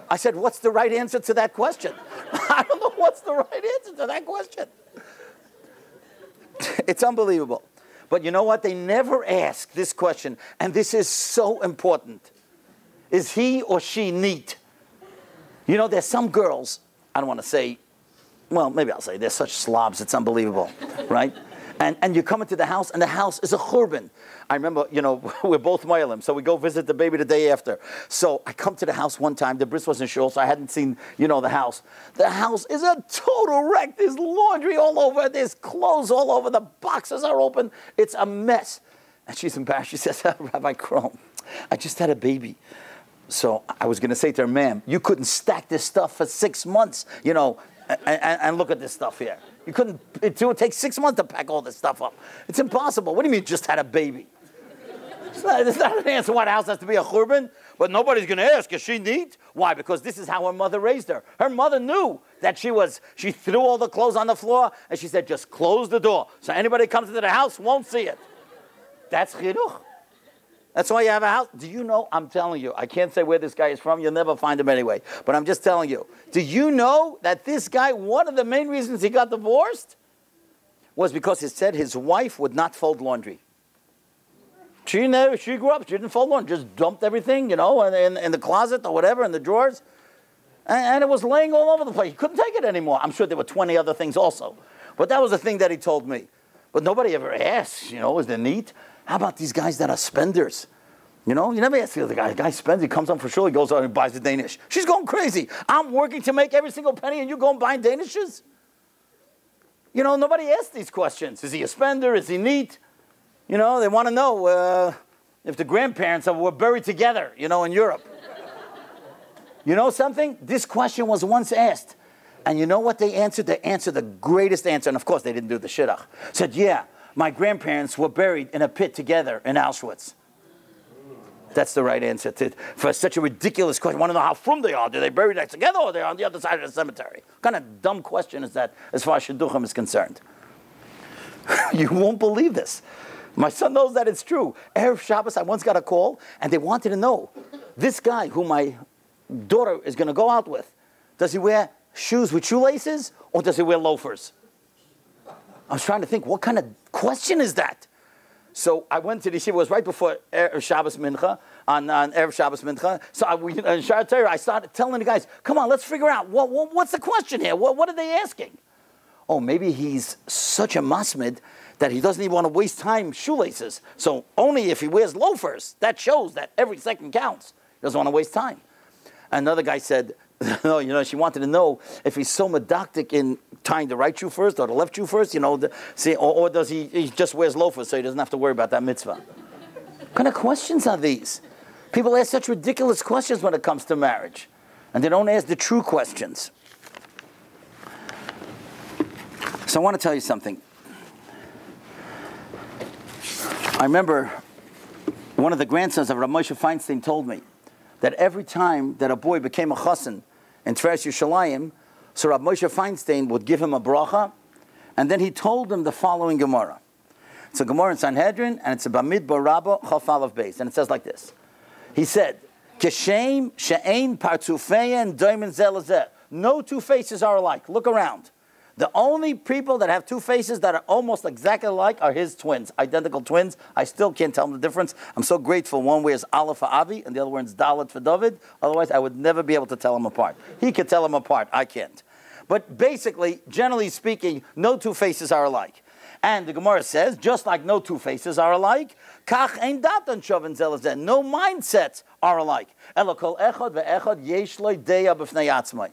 I said, what's the right answer to that question? I don't know what's the right answer to that question. It's unbelievable. But you know what? They never ask this question, and this is so important. Is he or she neat? You know, there's some girls, I don't want to say, well, maybe I'll say, they're such slobs, it's unbelievable, right? And you come into the house, and the house is a churban. I remember, you know, we're both Moelim, so we go visit the baby the day after. So I come to the house one time, the bris wasn't sure, so I hadn't seen, you know, the house. The house is a total wreck. There's laundry all over, there's clothes all over, the boxes are open. It's a mess. And she's embarrassed. She says, Rabbi Kron, I just had a baby. So I was going to say to her, ma'am, you couldn't stack this stuff for 6 months, you know, and look at this stuff here. You couldn't, it would take 6 months to pack all this stuff up. It's impossible. What do you mean you just had a baby? It's not an answer why the house has to be a churban, but nobody's going to ask, is she neat? Why? Because this is how her mother raised her. Her mother knew that she threw all the clothes on the floor, and she said, just close the door, so anybody comes into the house won't see it. That's chiduch. That's why you have a house. Do you know, I'm telling you, I can't say where this guy is from. You'll never find him anyway. But I'm just telling you. Do you know that this guy, one of the main reasons he got divorced was because he said his wife would not fold laundry. She never, she grew up, she didn't fold laundry. Just dumped everything, you know, in the closet or whatever, in the drawers. And it was laying all over the place. He couldn't take it anymore. I'm sure there were 20 other things also. But that was the thing that he told me. But nobody ever asks, you know, is there neat? How about these guys that are spenders? You know, you never ask the other guy. The guy spends, he comes home for sure, he goes out and buys the Danish. She's going crazy. I'm working to make every single penny and you go and buy Danishes? You know, nobody asks these questions. Is he a spender? Is he neat? You know, they want to know if the grandparents were buried together, you know, in Europe. You know something? This question was once asked. And you know what they answered? They answered the greatest answer. And of course, they didn't do the shidduch. Said, yeah, my grandparents were buried in a pit together in Auschwitz. That's the right answer for such a ridiculous question. I want to know how frum they are. Do they bury next together or are they on the other side of the cemetery? What kind of dumb question is that as far as shidduchim is concerned? You won't believe this. My son knows that it's true. Erev Shabbos, I once got a call, and they wanted to know, this guy who my daughter is going to go out with, does he wear shoes with shoelaces or does he wear loafers? I was trying to think, what kind of question is that? So I went to the yeshiva, it was right before Erev Shabbos Mincha, on Erev Shabbos Mincha. So in Shara Torah, I started telling the guys, come on, let's figure out, what's the question here? What are they asking? Oh, maybe he's such a masmid that he doesn't even want to waste time shoelaces. So only if he wears loafers, that shows that every second counts. He doesn't want to waste time. Another guy said, no, you know, she wanted to know if he's so medoctic in tying the right shoe first or the left shoe first, you know, or does he just wears loafers so he doesn't have to worry about that mitzvah? What kind of questions are these? People ask such ridiculous questions when it comes to marriage, and they don't ask the true questions. So I want to tell you something. I remember one of the grandsons of Rav Moshe Feinstein told me that every time that a boy became a chassan in Tras Yerushalayim, so Rav Moshe Feinstein would give him a bracha, and then he told him the following Gemara. It's a Gemara in Sanhedrin, and it's a Bamidbar Rabbah Chaf Aleph Beis, and it says like this. He said, Keshem she'ein partzufein doimin zeh lezeh. No two faces are alike. Look around. The only people that have two faces that are almost exactly alike are his twins, identical twins. I still can't tell them the difference. I'm so grateful one wears Aleph for Avi and the other one's Dalet for David. Otherwise, I would never be able to tell them apart. He could tell them apart. I can't. But basically, generally speaking, no two faces are alike. And the Gemara says, just like no two faces are alike, kach ein datan shoven zeh lezeh. No mindsets are alike. Elo kol echad ve'echad yesh lo daya b'fnei atzmai.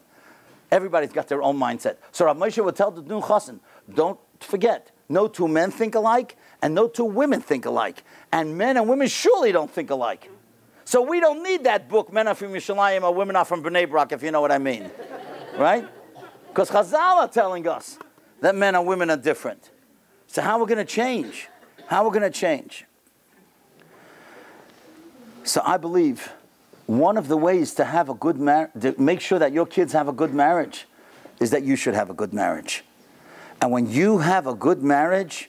Everybody's got their own mindset. So Rav Moshe would tell the new chassan, don't forget, no two men think alike, and no two women think alike. And men and women surely don't think alike. So we don't need that book, Men Are From Yerushalayim or Women Are From Bnei Brak, if you know what I mean. Right? Because Chazal are telling us that men and women are different. So how are we going to change? How are we going to change? So I believe one of the ways to have a good marriage, make sure that your kids have a good marriage, is that you should have a good marriage. And when you have a good marriage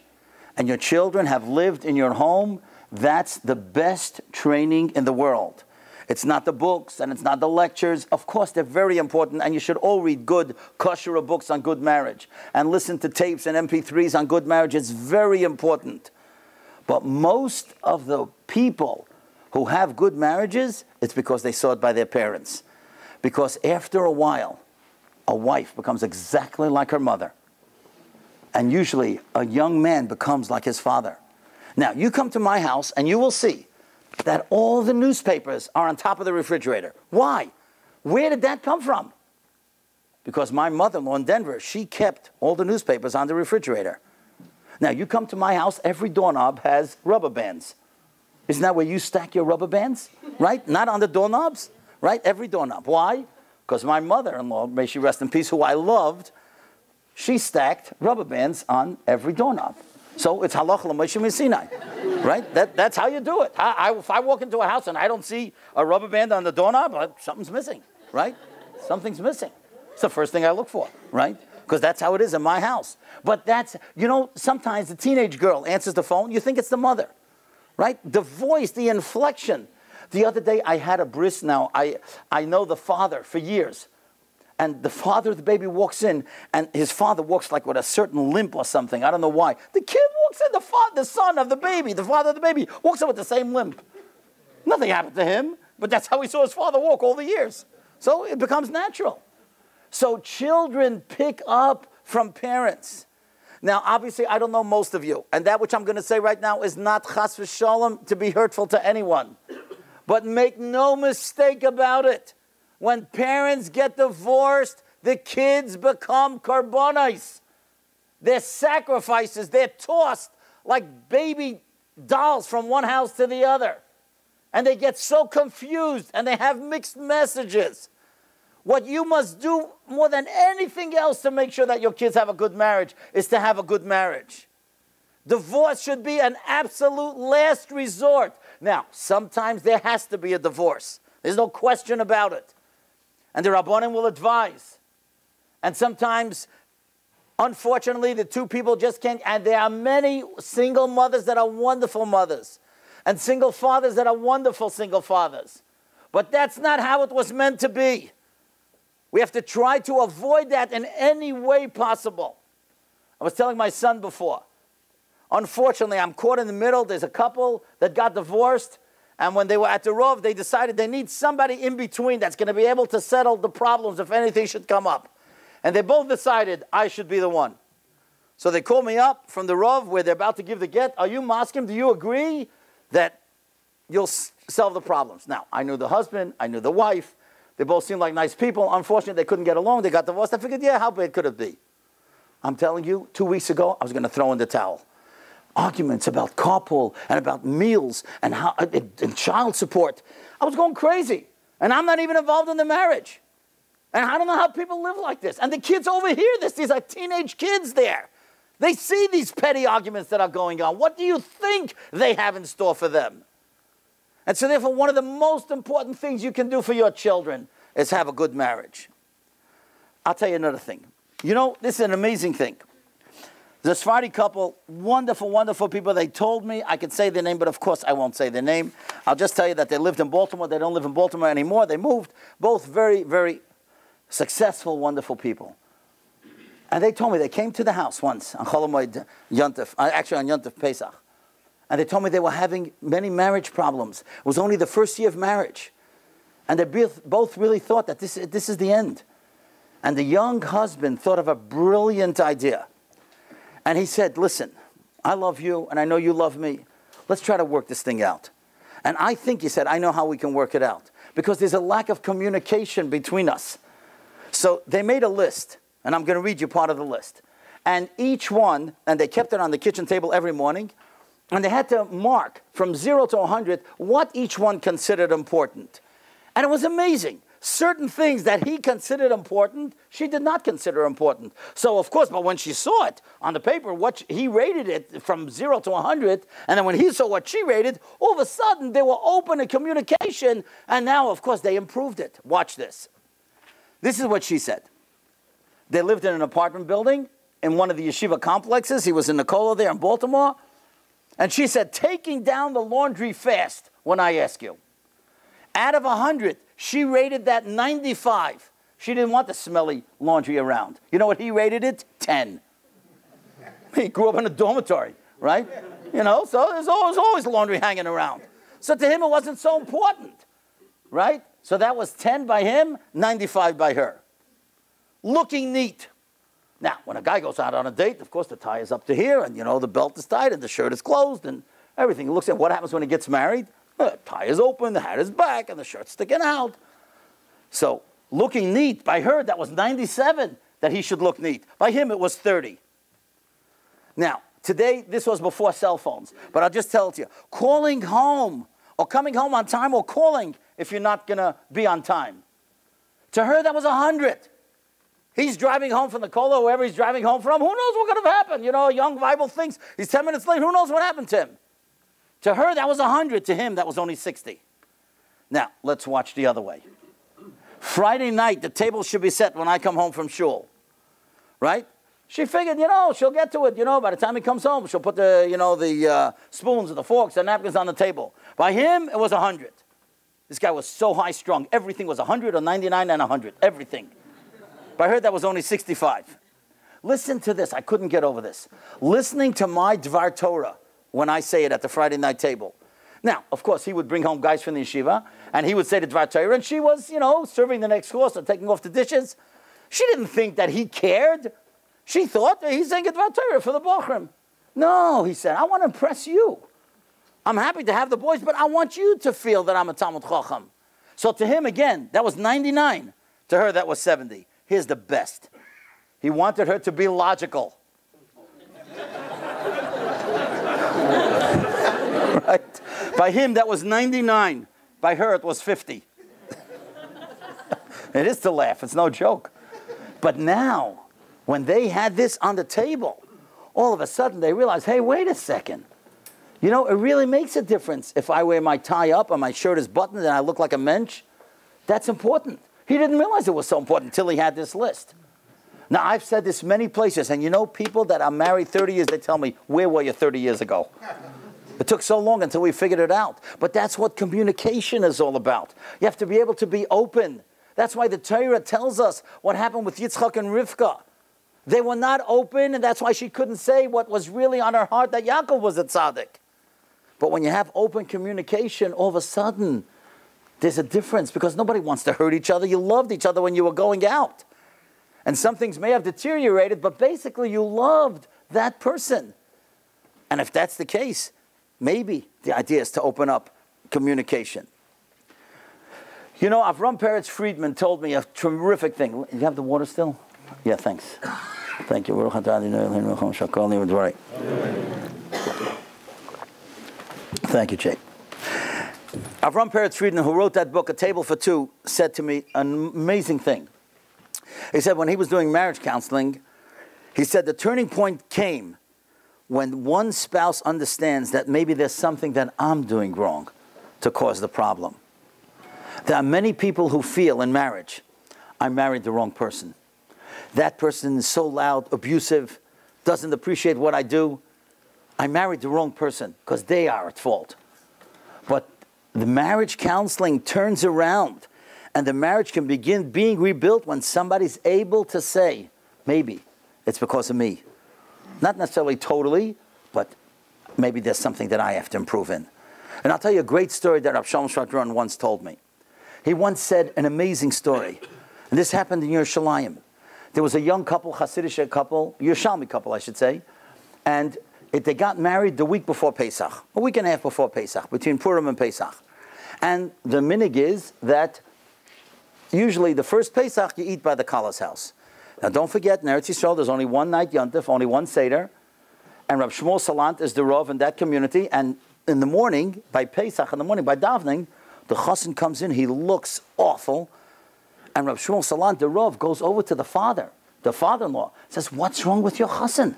and your children have lived in your home, that's the best training in the world. It's not the books and it's not the lectures. Of course, they're very important, and you should all read good kosher books on good marriage and listen to tapes and MP3s on good marriage. It's very important. But most of the people who have good marriages, it's because they saw it by their parents. Because after a while, a wife becomes exactly like her mother. And usually, a young man becomes like his father. Now, you come to my house and you will see that all the newspapers are on top of the refrigerator. Why? Where did that come from? Because my mother-in-law in Denver, she kept all the newspapers on the refrigerator. Now, you come to my house, every doorknob has rubber bands. Isn't that where you stack your rubber bands? Right? Not on the doorknobs? Right? Every doorknob. Why? Because my mother-in-law, may she rest in peace, who I loved, she stacked rubber bands on every doorknob. So it's halach l'moshe misinai. Right? That's how you do it. If I walk into a house and I don't see a rubber band on the doorknob, something's missing. Right? Something's missing. It's the first thing I look for. Right? Because that's how it is in my house. But that's, you know, sometimes the teenage girl answers the phone, you think it's the mother. right? The voice, the inflection. The other day I had a bris now. I know the father for years. And the father of the baby walks in, and his father walks like with a certain limp or something. I don't know why. The kid walks in, the son of the baby, the father of the baby, walks in with the same limp. Nothing happened to him, but that's how he saw his father walk all the years. So it becomes natural. So children pick up from parents. Now, obviously, I don't know most of you, and that which I'm going to say right now is not chas v'shalom to be hurtful to anyone. But make no mistake about it. When parents get divorced, the kids become korbanos. They're sacrifices. They're tossed like baby dolls from one house to the other. And they get so confused, and they have mixed messages. What you must do more than anything else to make sure that your kids have a good marriage is to have a good marriage. Divorce should be an absolute last resort. Now, sometimes there has to be a divorce. There's no question about it. And the Rabbanim will advise. And sometimes, unfortunately, the two people just can't. And there are many single mothers that are wonderful mothers. And single fathers that are wonderful single fathers. But that's not how it was meant to be. We have to try to avoid that in any way possible. I was telling my son before. Unfortunately, I'm caught in the middle. There's a couple that got divorced. And when they were at the Rov, they decided they need somebody in between that's going to be able to settle the problems if anything should come up. And they both decided, I should be the one. So they called me up from the Rov where they're about to give the get. Are you Moskim? Do you agree that you'll solve the problems? Now, I knew the husband. I knew the wife. They both seemed like nice people. Unfortunately, they couldn't get along. They got divorced. I figured, yeah, how bad could it be? I'm telling you, 2 weeks ago, I was going to throw in the towel. Arguments about carpool and about meals and, child support. I was going crazy. And I'm not even involved in the marriage. And I don't know how people live like this. And the kids overhear this. These are teenage kids there. They see these petty arguments that are going on. What do you think they have in store for them? And so therefore, one of the most important things you can do for your children is have a good marriage. I'll tell you another thing. You know, this is an amazing thing. The Sephardi couple, wonderful, wonderful people. They told me, I could say their name, but of course I won't say their name. I'll just tell you that they lived in Baltimore. They don't live in Baltimore anymore. They moved. Both very, very successful, wonderful people. And they told me, they came to the house once on Chol HaMoed Yontif, actually on Yontif Pesach. And they told me they were having many marriage problems. It was only the first year of marriage. And they both really thought that this is the end. And the young husband thought of a brilliant idea. And he said, listen, I love you, and I know you love me. Let's try to work this thing out. And I think, he said, I know how we can work it out. Because there's a lack of communication between us. So they made a list, and I'm going to read you part of the list. And each one, and they kept it on the kitchen table every morning, and they had to mark from 0 to 100 what each one considered important. And it was amazing. Certain things that he considered important, she did not consider important. So, of course, but when she saw it on the paper, what he rated it from 0 to 100, and then when he saw what she rated, all of a sudden they were open in communication, and now, of course, they improved it. Watch this. This is what she said. They lived in an apartment building in one of the yeshiva complexes. He was in Nicola there in Baltimore. And she said, taking down the laundry fast when I ask you. Out of 100, she rated that 95. She didn't want the smelly laundry around. You know what he rated it? 10. He grew up in a dormitory, right? You know, so there's always laundry hanging around. So to him, it wasn't so important, right? So that was 10 by him, 95 by her. Looking neat. Now, when a guy goes out on a date, of course, the tie is up to here, and, you know, the belt is tied, and the shirt is closed, and everything. He looks at what happens when he gets married. The tie is open, the hat is back, and the shirt's sticking out. So, looking neat, by her, that was 97 that he should look neat. By him, it was 30. Now, today, this was before cell phones, but I'll just tell it to you. Calling home, or coming home on time, or calling if you're not going to be on time. To her, that was 100. He's driving home from the Kola, wherever he's driving home from. Who knows what could have happened? You know, a young Bible thinks he's 10 minutes late. Who knows what happened to him? To her, that was 100. To him, that was only 60. Now, let's watch the other way. Friday night, the table should be set when I come home from shul. Right? She figured, you know, she'll get to it, you know, by the time he comes home, she'll put the, you know, the spoons and the forks and napkins on the table. By him, it was 100. This guy was so high-strung. Everything was 100 or 99 and 100, everything. But I heard that was only 65. Listen to this. I couldn't get over this. Listening to my Dvar Torah when I say it at the Friday night table. Now, of course, he would bring home guys from the yeshiva, and he would say the Dvar Torah, and she was, you know, serving the next course or taking off the dishes. She didn't think that he cared. She thought that he's saying a Dvar Torah for the Bochrim. No, he said, I want to impress you. I'm happy to have the boys, but I want you to feel that I'm a Talmud Chacham. So to him, again, that was 99. To her, that was 70. Here's the best. He wanted her to be logical. Right? By him, that was 99. By her, it was 50. It is to laugh. It's no joke. But now, when they had this on the table, all of a sudden they realized, hey, wait a second. You know, it really makes a difference if I wear my tie up and my shirt is buttoned and I look like a mensch. That's important. He didn't realize it was so important until he had this list. Now, I've said this many places, and you know, people that are married 30 years, they tell me, where were you 30 years ago? It took so long until we figured it out. But that's what communication is all about. You have to be able to be open. That's why the Torah tells us what happened with Yitzchak and Rivka. They were not open, and that's why she couldn't say what was really on her heart, that Yaakov was a tzaddik. But when you have open communication, all of a sudden, there's a difference, because nobody wants to hurt each other. You loved each other when you were going out. And some things may have deteriorated, but basically you loved that person. And if that's the case, maybe the idea is to open up communication. You know, Avram Peretz Friedman told me a terrific thing. You have the water still? Yeah, thanks. Thank you. Thank you, Jake. Avram Peretz Friedman, who wrote that book, A Table for Two, said to me an amazing thing. He said when he was doing marriage counseling, he said the turning point came when one spouse understands that maybe there's something that I'm doing wrong to cause the problem. There are many people who feel in marriage, I married the wrong person. That person is so loud, abusive, doesn't appreciate what I do. I married the wrong person because they are at fault. But the marriage counseling turns around, and the marriage can begin being rebuilt when somebody's able to say, maybe it's because of me. Not necessarily totally, but maybe there's something that I have to improve in. And I'll tell you a great story that Rav Shalom Shadron once told me. He once said an amazing story. And this happened in Yerushalayim. There was a young couple, Hasidic couple, Yerushalmi couple, I should say, and they got married the week before Pesach, a week and a half before Pesach, between Purim and Pesach. And the minig is that usually the first Pesach you eat by the Kalah's house. Now don't forget, in Eretz Yisrael there's only one night Yontif, only one Seder, and Rav Shmuel Salant is the Rav in that community, and in the morning, by Pesach, in the morning, by davening, the Chassan comes in, he looks awful, and Rav Shmuel Salant, the Rav, goes over to the father-in-law, says, what's wrong with your chassan?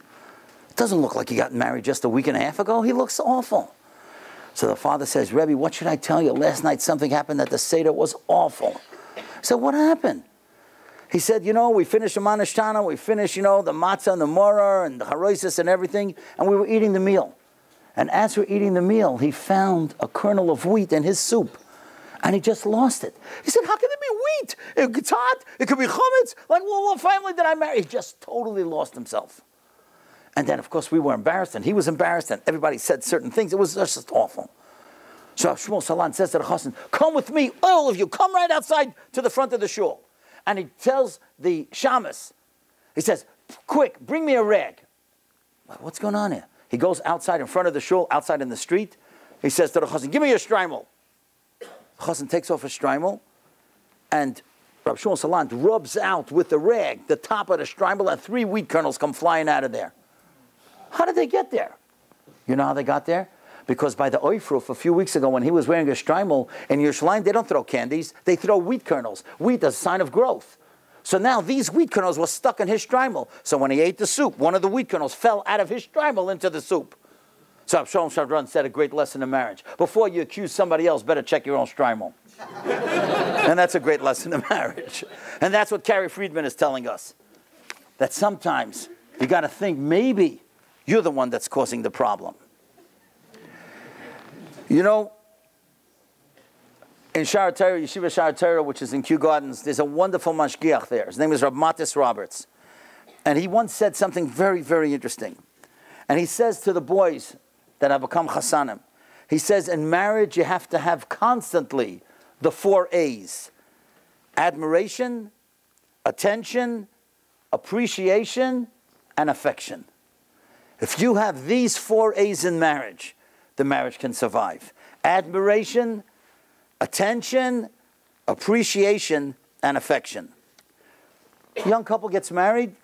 It doesn't look like he got married just a week and a half ago. He looks awful. So the father says, Rebbe, what should I tell you? Last night something happened that the Seder was awful. I said, what happened? He said, you know, we finished the Manas Tana, we finished, you know, the matzah and the morah and the harosis and everything, and we were eating the meal. And as we're eating the meal, he found a kernel of wheat in his soup. And he just lost it. He said, how can it be wheat? It's hot. It could be chametz. Like, well, what family did I marry? He just totally lost himself. And then, of course, we were embarrassed, and he was embarrassed, and everybody said certain things. It was just awful. So Shmuel Salan says to the chassan, come with me, all of you. Come right outside to the front of the shul. And he tells the shamus, he says, quick, bring me a rag. Like, what's going on here? He goes outside in front of the shul, outside in the street. He says to the chassan, give me your shtraimel. Chassan takes off his shtraimel, and Rav Shmuel Salant rubs out with the rag the top of the shtraimel, and 3 wheat kernels come flying out of there. How did they get there? You know how they got there? Because by the Oifruf a few weeks ago, when he was wearing a shtraimel in Yerushalayim, they don't throw candies, they throw wheat kernels. Wheat is a sign of growth. So now these wheat kernels were stuck in his shtraimel. So when he ate the soup, one of the wheat kernels fell out of his shtraimel into the soup. So Rav Shalom Shadron said a great lesson in marriage. Before you accuse somebody else, better check your own shtraimel. And that's a great lesson in marriage. And that's what Carrie Friedman is telling us. That sometimes You got to think maybe you're the one that's causing the problem. You know, in Sha'ar Torah, Yeshiva Sha'ar Torah, which is in Kew Gardens, there's a wonderful mashgiach there. His name is Rav Matis Roberts. And he once said something very, very interesting. And he says to the boys that have become chassanim, he says, in marriage, you have to have constantly the 4 A's. Admiration, attention, appreciation, and affection. If you have these 4 A's in marriage, the marriage can survive. Admiration, attention, appreciation, and affection. A young couple gets married,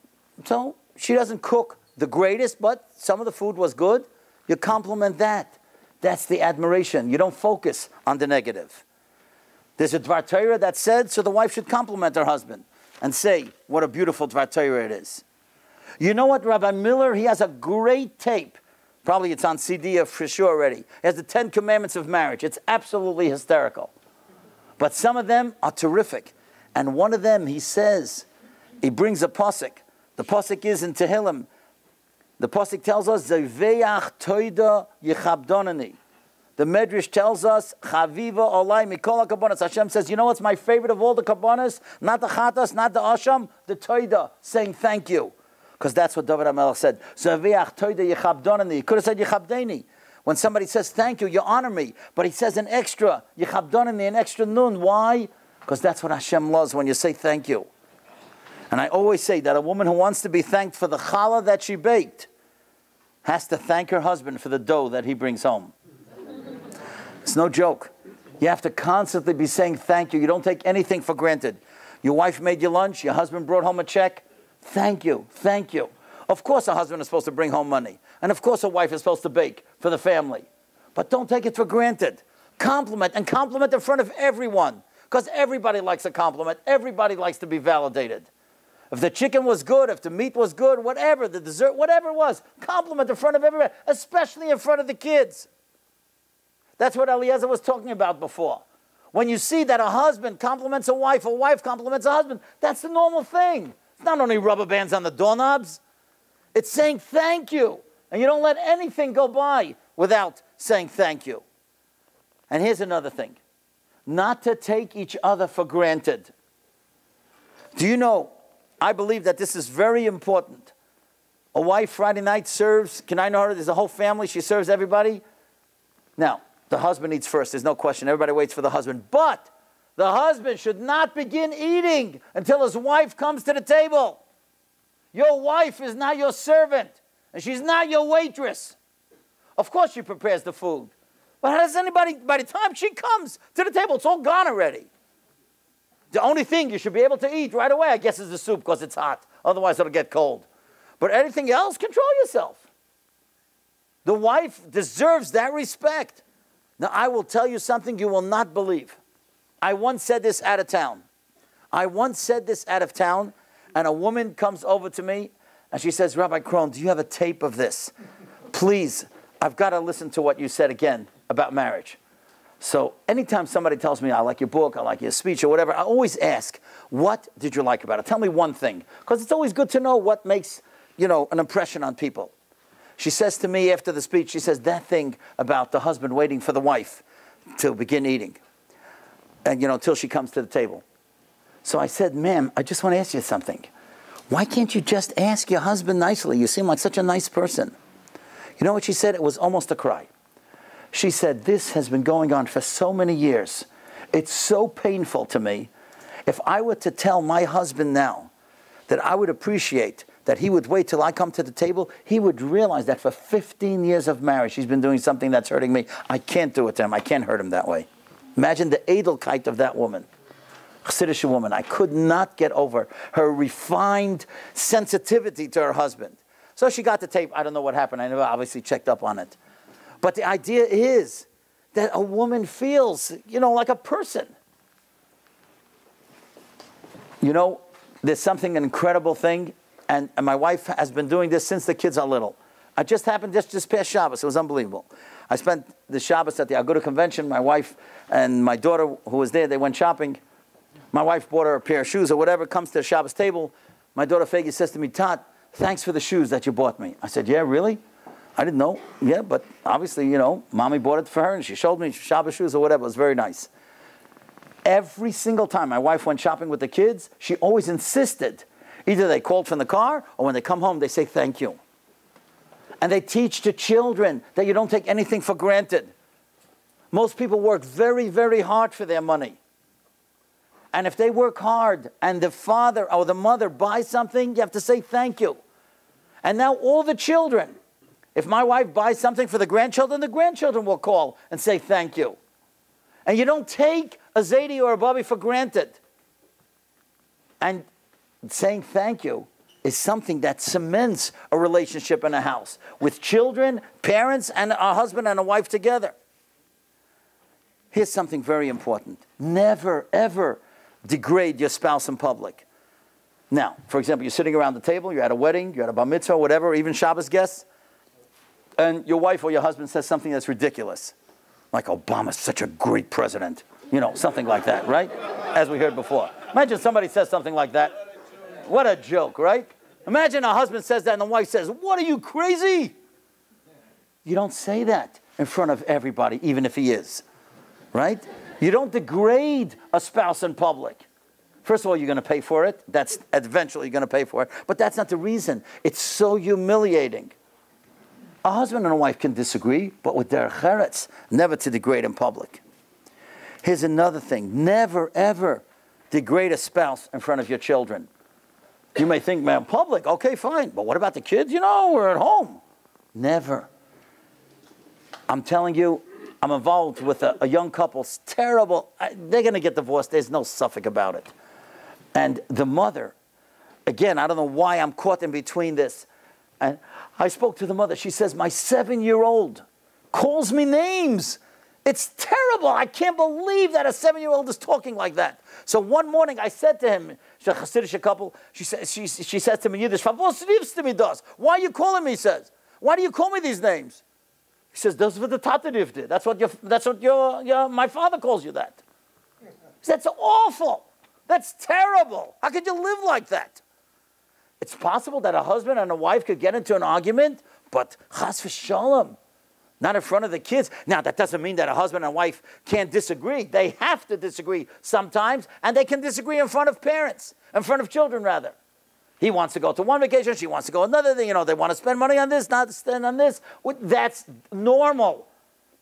so she doesn't cook the greatest, but some of the food was good. You compliment that. That's the admiration. You don't focus on the negative. There's a Dvar Torah that said, so the wife should compliment her husband and say, what a beautiful Dvar Torah it is. You know what, Rabbi Miller, he has a great tape. Probably it's on CD for sure already. He has the 10 Commandments of Marriage. It's absolutely hysterical. But some of them are terrific. And one of them, he says, he brings a pasuk. The pasuk is in Tehillim. The pasuk tells us, Zeveach toida yechabdonani. The Medrash tells us, Chaviva olai mikol kabonas. Hashem says, you know what's my favorite of all the kabonas? Not the chatas, not the asham, the toida, saying thank you. Because that's what David HaMelech said. He could have said Yechabdeni. When somebody says, thank you, you honor me. But he says an extra, Yechabdeni, an extra nun. Why? Because that's what Hashem loves when you say thank you. And I always say that a woman who wants to be thanked for the challah that she baked has to thank her husband for the dough that he brings home. It's no joke. You have to constantly be saying thank you. You don't take anything for granted. Your wife made your lunch. Your husband brought home a check. Thank you, thank you. Of course a husband is supposed to bring home money. And of course a wife is supposed to bake for the family. But don't take it for granted. Compliment, and compliment in front of everyone. Because everybody likes a compliment. Everybody likes to be validated. If the chicken was good, if the meat was good, whatever, the dessert, whatever it was, compliment in front of everybody, especially in front of the kids. That's what Eliezer was talking about before. When you see that a husband compliments a wife compliments a husband, that's the normal thing. Not only rubber bands on the doorknobs, it's saying thank you. And you don't let anything go by without saying thank you. And here's another thing. Not to take each other for granted. Do you know, I believe that this is very important. A wife Friday night serves, can I know her? There's a whole family, she serves everybody. Now, the husband eats first, there's no question. Everybody waits for the husband. But the husband should not begin eating until his wife comes to the table. Your wife is not your servant, and she's not your waitress. Of course she prepares the food. But how does anybody, by the time she comes to the table, it's all gone already. The only thing you should be able to eat right away, I guess, is the soup because it's hot. Otherwise, it'll get cold. But anything else, control yourself. The wife deserves that respect. Now, I will tell you something you will not believe. I once said this out of town. I once said this out of town, and a woman comes over to me, and she says, Rabbi Krohn, do you have a tape of this? Please, I've got to listen to what you said again about marriage. So anytime somebody tells me, I like your book, I like your speech, or whatever, I always ask, what did you like about it? Tell me one thing, because it's always good to know what makes, you know, an impression on people. She says to me after the speech, she says, that thing about the husband waiting for the wife to begin eating. And, you know, until she comes to the table. So I said, ma'am, I just want to ask you something. Why can't you just ask your husband nicely? You seem like such a nice person. You know what she said? It was almost a cry. She said, this has been going on for so many years. It's so painful to me. If I were to tell my husband now that I would appreciate that he would wait till I come to the table, he would realize that for 15 years of marriage, he's been doing something that's hurting me. I can't do it to him. I can't hurt him that way. Imagine the edelkeit of that woman, Chassidish woman. I could not get over her refined sensitivity to her husband. So she got the tape. I don't know what happened. I never obviously checked up on it. But the idea is that a woman feels, you know, like a person. You know, there's something, an incredible thing, and my wife has been doing this since the kids are little. It just happened just this past Shabbos. It was unbelievable. I spent the Shabbos at the Aguda convention. My wife and my daughter, who was there, they went shopping. My wife bought her a pair of shoes or whatever, comes to the Shabbos table. My daughter Fagi says to me, Tot, thanks for the shoes that you bought me. I said, yeah, really? I didn't know. Yeah, but obviously, you know, mommy bought it for her and she showed me Shabbos shoes or whatever. It was very nice. Every single time my wife went shopping with the kids, she always insisted. Either they called from the car or when they come home, they say thank you. And they teach to children that you don't take anything for granted. Most people work very, very hard for their money. And if they work hard and the father or the mother buys something, you have to say thank you. And now all the children, if my wife buys something for the grandchildren will call and say thank you. And you don't take a Zaidi or a Bobby for granted. And saying thank you is something that cements a relationship in a house with children, parents, and a husband and a wife together. Here's something very important. Never, ever degrade your spouse in public. Now, for example, you're sitting around the table, you're at a wedding, you're at a bar mitzvah, whatever, even Shabbos guests, and your wife or your husband says something that's ridiculous. Like, Obama's such a great president. You know, something like that, right? As we heard before. Imagine somebody says something like that. What a joke, right? Imagine a husband says that and the wife says, what, are you crazy? You don't say that in front of everybody, even if he is, right? You don't degrade a spouse in public. First of all, you're going to pay for it. That's eventually you're going to pay for it. But that's not the reason. It's so humiliating. A husband and a wife can disagree, but with their cheretz, never to degrade in public. Here's another thing. Never, ever degrade a spouse in front of your children. You may think, man, public, okay, fine. But what about the kids? You know, we're at home. Never. I'm telling you, I'm involved with a young couple. It's terrible. They're going to get divorced. There's no suffix about it. And the mother, again, I don't know why I'm caught in between this. And I spoke to the mother. She says, my 7-year-old calls me names. It's terrible. I can't believe that a 7-year-old is talking like that. So one morning I said to him, she's a Hasidic couple, she says to me in Yiddish, why are you calling me, he says. Why do you call me these names? He says, that's what the Tata did. My father calls you that. That's awful. That's terrible. How could you live like that? It's possible that a husband and a wife could get into an argument, but chas v'shalom, not in front of the kids. Now, that doesn't mean that a husband and wife can't disagree. They have to disagree sometimes, and they can disagree in front of parents, in front of children, rather. He wants to go to one vacation, she wants to go another thing. You know, they want to spend money on this, not spend on this. That's normal.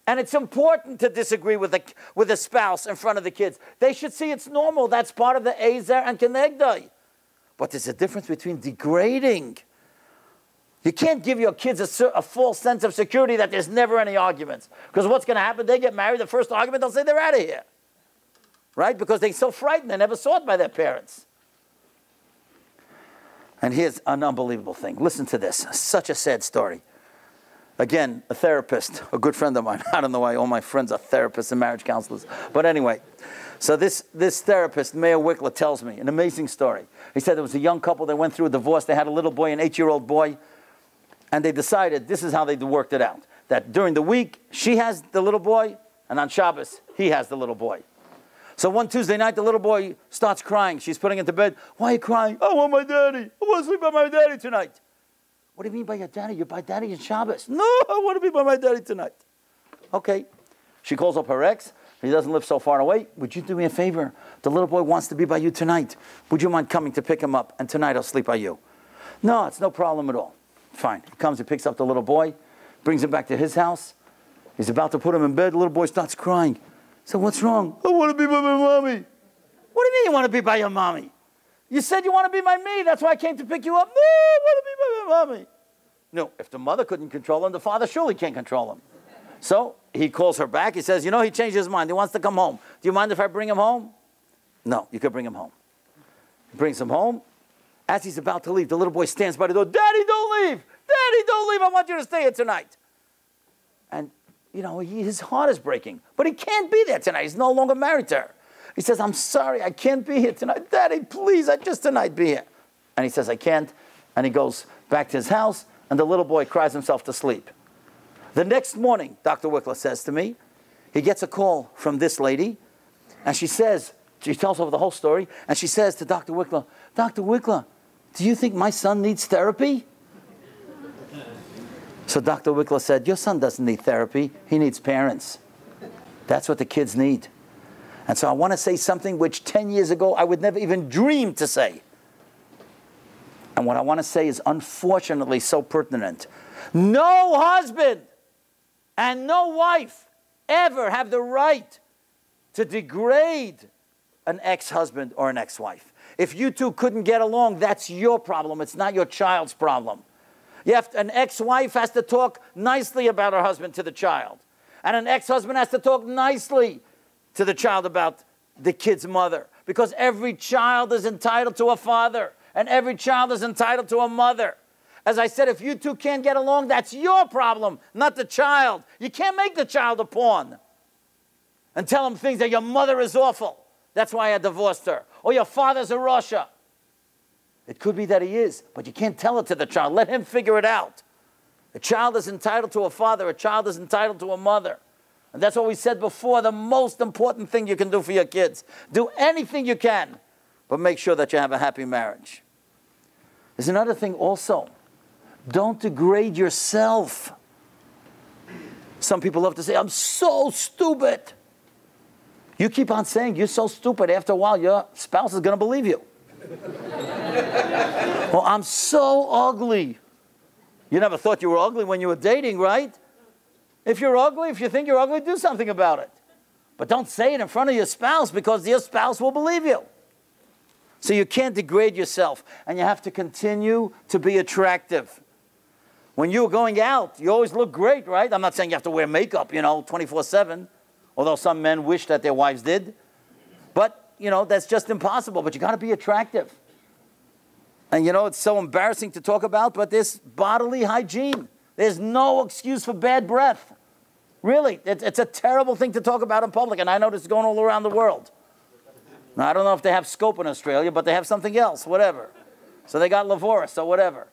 And it's important to disagree with a spouse in front of the kids. They should see it's normal. That's part of the Ezer and Kenegdai. But there's a difference between degrading. You can't give your kids a false sense of security that there's never any arguments. Because what's going to happen? They get married, the first argument, they'll say they're out of here. Right? Because they're so frightened, they never saw it by their parents. And here's an unbelievable thing. Listen to this. Such a sad story. Again, a therapist, a good friend of mine. I don't know why all my friends are therapists and marriage counselors. But anyway, so this therapist, Mayor Wickler, tells me an amazing story. He said there was a young couple that went through a divorce. They had a little boy, an 8-year-old boy. And they decided, this is how they worked it out. That during the week, she has the little boy. And on Shabbos, he has the little boy. So one Tuesday night, the little boy starts crying. She's putting him to bed. Why are you crying? I want my daddy. I want to sleep by my daddy tonight. What do you mean by your daddy? You're by daddy and Shabbos. No, I want to be by my daddy tonight. Okay. She calls up her ex. He doesn't live so far away. Would you do me a favor? The little boy wants to be by you tonight. Would you mind coming to pick him up? And tonight I'll sleep by you. No, it's no problem at all. Fine. He comes, he picks up the little boy, brings him back to his house. He's about to put him in bed. The little boy starts crying. So what's wrong? I want to be by my mommy. What do you mean you want to be by your mommy? You said you want to be by me. That's why I came to pick you up. No, I want to be by my mommy. No, if the mother couldn't control him, the father surely can't control him. So he calls her back. He says, you know, he changed his mind. He wants to come home. Do you mind if I bring him home? No, you could bring him home. He brings him home. As he's about to leave, the little boy stands by the door. Daddy, don't leave. Daddy, don't leave. I want you to stay here tonight. And, you know, his heart is breaking. But he can't be there tonight. He's no longer married to her. He says, I'm sorry, I can't be here tonight. Daddy, please, I just tonight be here. And he says, I can't. And he goes back to his house, and the little boy cries himself to sleep. The next morning, Dr. Wickler says to me, he gets a call from this lady, and she tells over the whole story, and she says to Dr. Wickler, Do you think my son needs therapy? So Dr. Wickler said, your son doesn't need therapy. He needs parents. That's what the kids need. And so I want to say something which 10 years ago I would never even dream to say. And what I want to say is unfortunately so pertinent. No husband and no wife ever have the right to degrade an ex-husband or an ex-wife. If you two couldn't get along, that's your problem. It's not your child's problem. An ex-wife has to talk nicely about her husband to the child. And an ex-husband has to talk nicely to the child about the kid's mother. Because every child is entitled to a father. And every child is entitled to a mother. As I said, if you two can't get along, that's your problem, not the child. You can't make the child a pawn. And tell him things that your mother is awful. That's why I divorced her. Or your father's a rasha. It could be that he is, but you can't tell it to the child. Let him figure it out. A child is entitled to a father. A child is entitled to a mother. And that's what we said before. The most important thing you can do for your kids. Do anything you can, but make sure that you have a happy marriage. There's another thing also. Don't degrade yourself. Some people love to say, I'm so stupid. You keep on saying, you're so stupid. After a while, your spouse is going to believe you. Well, I'm so ugly. You never thought you were ugly when you were dating, right? If you're ugly, if you think you're ugly, do something about it. But don't say it in front of your spouse because your spouse will believe you. So you can't degrade yourself, and you have to continue to be attractive. When you're going out, you always look great, right? I'm not saying you have to wear makeup, 24/7, although some men wish that their wives did. But, that's just impossible, but you got to be attractive. And it's so embarrassing to talk about, but this bodily hygiene. There's no excuse for bad breath. Really, it's a terrible thing to talk about in public, and I know this is going all around the world. Now, I don't know if they have Scope in Australia, but they have something else, whatever. So they got Lavoris or whatever.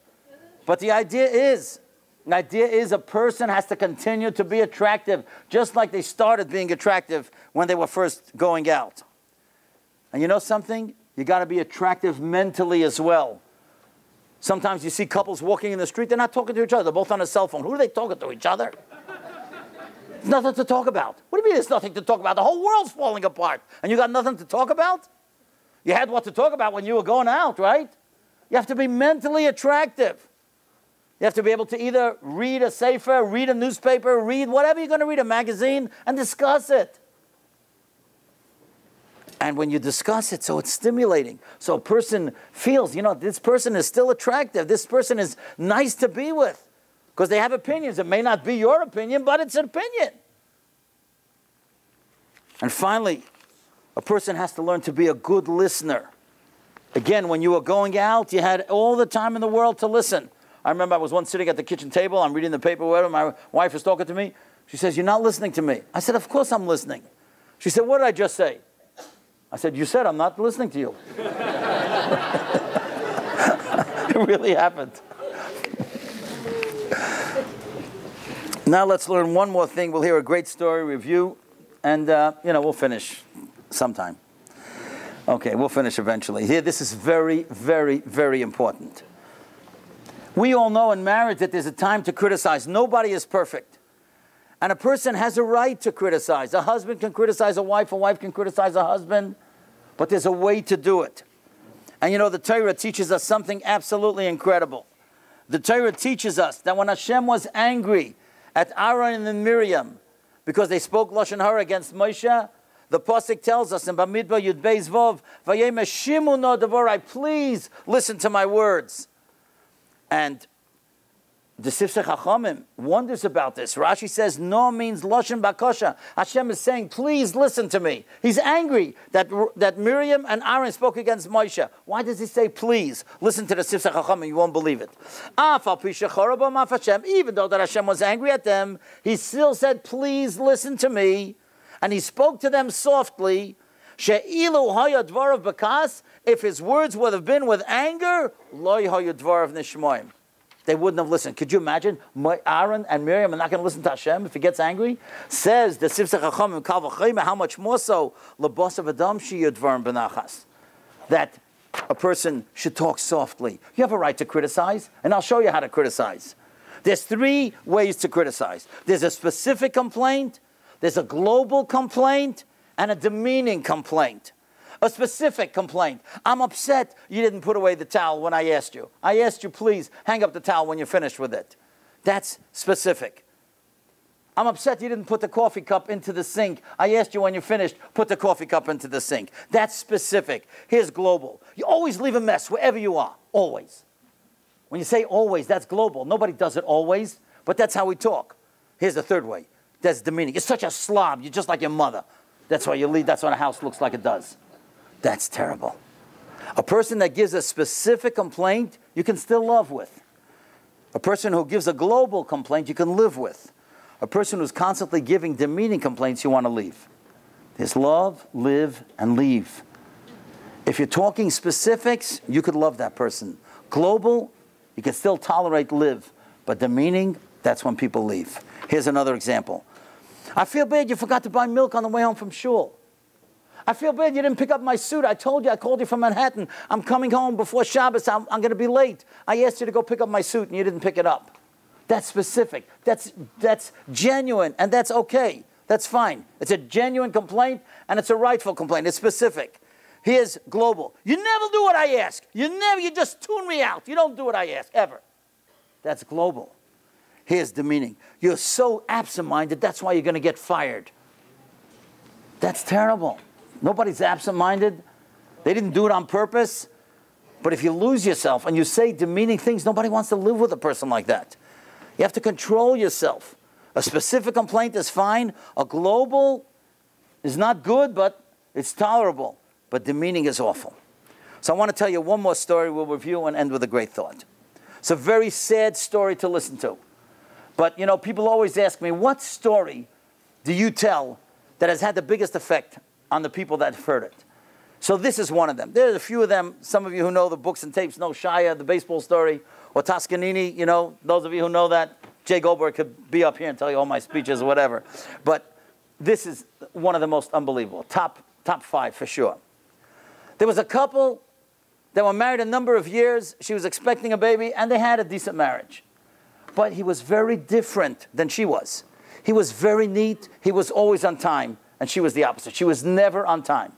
But the idea is a person has to continue to be attractive, just like they started being attractive when they were first going out. And you know something? You got to be attractive mentally as well. Sometimes you see couples walking in the street. They're not talking to each other. They're both on a cell phone. Who are they talking to? Each other? There's nothing to talk about. What do you mean there's nothing to talk about? The whole world's falling apart. And you got nothing to talk about? You had what to talk about when you were going out, right? You have to be mentally attractive. You have to be able to either read a sefer, read a newspaper, read whatever you're going to read, a magazine, and discuss it. And when you discuss it, so it's stimulating. So a person feels, this person is still attractive. This person is nice to be with because they have opinions. It may not be your opinion, but it's an opinion. And finally, a person has to learn to be a good listener. Again, when you were going out, you had all the time in the world to listen. I remember I was once sitting at the kitchen table. I'm reading the paper, whatever. My wife was talking to me. She says, you're not listening to me. I said, of course I'm listening. She said, what did I just say? I said, you said I'm not listening to you. It really happened. Now let's learn one more thing. We'll hear a great story review, and we'll finish sometime. Okay, we'll finish eventually. Here, this is very, very, very important. We all know in marriage that there's a time to criticize. Nobody is perfect. And a person has a right to criticize. A husband can criticize a wife can criticize a husband, but there's a way to do it. And the Torah teaches us something absolutely incredible. The Torah teaches us that when Hashem was angry at Aaron and Miriam because they spoke Lashon Hara against Moshe, the Pasuk tells us in Bamidbar Yud Beis Vov, Vayeme Shimuno Devorai, please listen to my words. And the Sifsei Chachamim wonders about this. Rashi says, no means Lashon Bakasha. Hashem is saying, please listen to me. He's angry that Miriam and Aaron spoke against Moshe. Why does he say, please? Listen to the Sifsei Chachamim, you won't believe it. Even though that Hashem was angry at them, he still said, please listen to me. And he spoke to them softly. If his words would have been with anger, they wouldn't have listened. Could you imagine? Aaron and Miriam are not going to listen to Hashem if he gets angry? Says the Sifsei Chachamim Kal V'Chomer, how much more so? Lebos Adam Sheyudvar Benachas. That a person should talk softly. You have a right to criticize, and I'll show you how to criticize. There's three ways to criticize. There's a specific complaint, there's a global complaint, and a demeaning complaint. A specific complaint. I'm upset you didn't put away the towel when I asked you. I asked you, please, hang up the towel when you're finished with it. That's specific. I'm upset you didn't put the coffee cup into the sink. I asked you when you're finished, put the coffee cup into the sink. That's specific. Here's global. You always leave a mess wherever you are, always. When you say always, that's global. Nobody does it always, but that's how we talk. Here's the third way. That's demeaning. You're such a slob. You're just like your mother. That's why you leave. That's why the house looks like it does. That's terrible. A person that gives a specific complaint, you can still love with. A person who gives a global complaint, you can live with. A person who's constantly giving demeaning complaints, you want to leave. There's love, live, and leave. If you're talking specifics, you could love that person. Global, you can still tolerate, live. But demeaning, that's when people leave. Here's another example. I feel bad you forgot to buy milk on the way home from shul. I feel bad you didn't pick up my suit. I told you, I called you from Manhattan. I'm coming home before Shabbos. I'm going to be late. I asked you to go pick up my suit, and you didn't pick it up. That's specific. That's genuine, and that's okay. That's fine. It's a genuine complaint, and it's a rightful complaint. It's specific. Here's global. You never do what I ask. You just tune me out. You don't do what I ask, ever. That's global. Here's demeaning. You're so absent-minded, that's why you're going to get fired. That's terrible. Nobody's absent-minded. They didn't do it on purpose. But if you lose yourself and you say demeaning things, nobody wants to live with a person like that. You have to control yourself. A specific complaint is fine. A global is not good, but it's tolerable. But demeaning is awful. So I want to tell you one more story we'll review and end with a great thought. It's a very sad story to listen to. But, you know, people always ask me, what story do you tell that has had the biggest effect on the people that have heard it? So this is one of them. There's a few of them. Some of you who know the books and tapes know Shia, the baseball story, or Toscanini, you know, those of you who know that. Jay Goldberg could be up here and tell you all my speeches or whatever. But this is one of the most unbelievable. Top five for sure. There was a couple that were married a number of years. She was expecting a baby, and they had a decent marriage. But he was very different than she was. He was very neat. He was always on time. And she was the opposite. She was never on time.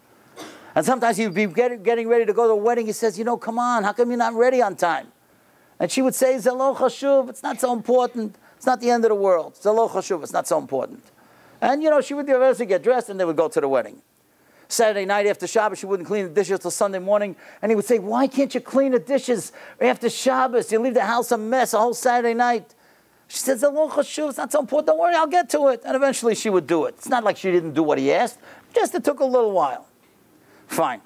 And sometimes he would be getting ready to go to a wedding. He says, you know, come on, how come you're not ready on time? And she would say, Zelo Chashuv, it's not so important. It's not the end of the world. Zelo Chashuv, it's not so important. And, you know, she would get dressed and they would go to the wedding. Saturday night after Shabbos, she wouldn't clean the dishes till Sunday morning. And he would say, why can't you clean the dishes after Shabbos? You leave the house a mess a whole Saturday night. She says, Zelo Chashuv, it's not so important. Don't worry, I'll get to it. And eventually she would do it. It's not like she didn't do what he asked. Just it took a little while. Fine.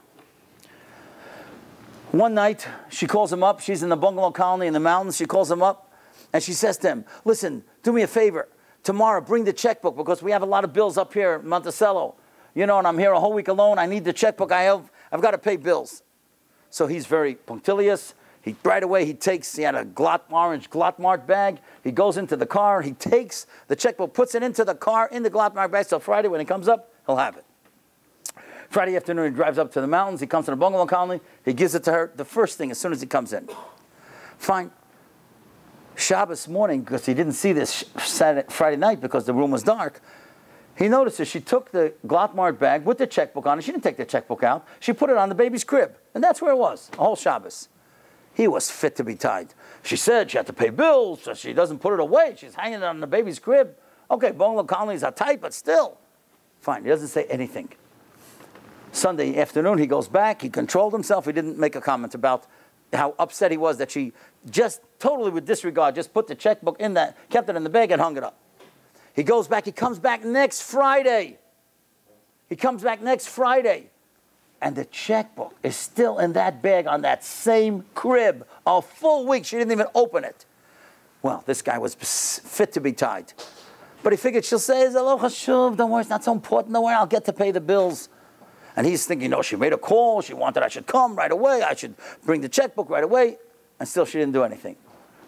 One night, she calls him up. She's in the bungalow colony in the mountains. She calls him up, and she says to him, listen, do me a favor. Tomorrow, bring the checkbook, because we have a lot of bills up here in Monticello. You know, and I'm here a whole week alone. I need the checkbook. I've got to pay bills. So he's very punctilious. Right away, he had a orange Glotmart bag. He goes into the car. He takes the checkbook, puts it into the car, in the Glotmart bag. So Friday, when he comes up, he'll have it. Friday afternoon, he drives up to the mountains. He comes to the bungalow colony. He gives it to her the first thing as soon as he comes in. Fine. Shabbos morning, because he didn't see this Friday night because the room was dark, he notices she took the Glotmart bag with the checkbook on it. She didn't take the checkbook out. She put it on the baby's crib. And that's where it was, a whole Shabbos. He was fit to be tied. She said she had to pay bills, so she doesn't put it away. She's hanging it on the baby's crib. Okay, bungalow colonies are tight, but still. Fine, he doesn't say anything. Sunday afternoon, he goes back. He controlled himself. He didn't make a comment about how upset he was that she just totally with disregard, just put the checkbook in that, kept it in the bag and hung it up. He goes back. He comes back next Friday. He comes back next Friday. And the checkbook is still in that bag on that same crib. A full week. She didn't even open it. Well, this guy was fit to be tied. But he figured she'll say, Zelo Chashuv, don't worry, it's not so important. Don't worry, I'll get to pay the bills. And he's thinking, no, she made a call. She wanted I should come right away. I should bring the checkbook right away. And still she didn't do anything.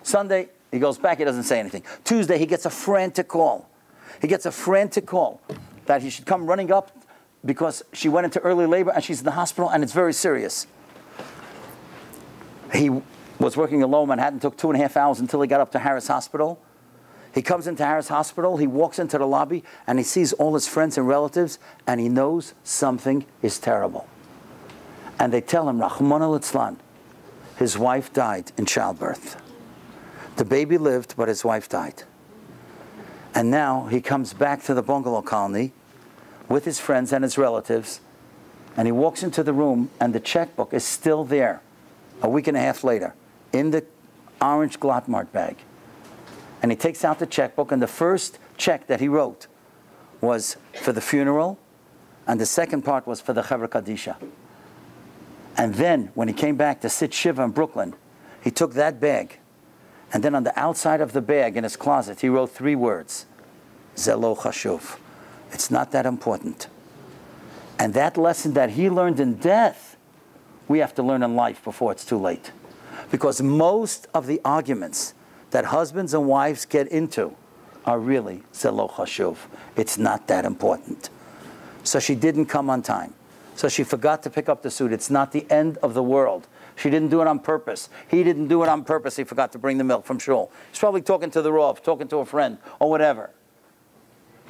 Sunday, he goes back. He doesn't say anything. Tuesday, he gets a frantic call. He gets a frantic call that he should come running up because she went into early labor and she's in the hospital and it's very serious. He was working in Lower Manhattan, took 2.5 hours until he got up to Harris Hospital. He comes into Harris Hospital, he walks into the lobby, and he sees all his friends and relatives, and he knows something is terrible. And they tell him, Rachmana Litzlan, his wife died in childbirth. The baby lived, but his wife died. And now he comes back to the bungalow colony with his friends and his relatives, and he walks into the room, and the checkbook is still there a week and a half later in the orange Glotmart bag. And he takes out the checkbook, and the first check that he wrote was for the funeral, and the second part was for the Chevra Kadisha. And then when he came back to sit Shiva in Brooklyn, he took that bag, and then on the outside of the bag in his closet, he wrote 3 words, Ze lo chashuv. It's not that important. And that lesson that he learned in death, we have to learn in life before it's too late. Because most of the arguments that husbands and wives get into are really Ze lo chashuv. It's not that important. So she didn't come on time. So she forgot to pick up the suit. It's not the end of the world. She didn't do it on purpose. He didn't do it on purpose. He forgot to bring the milk from shul. He's probably talking to the Rav, talking to a friend, or whatever.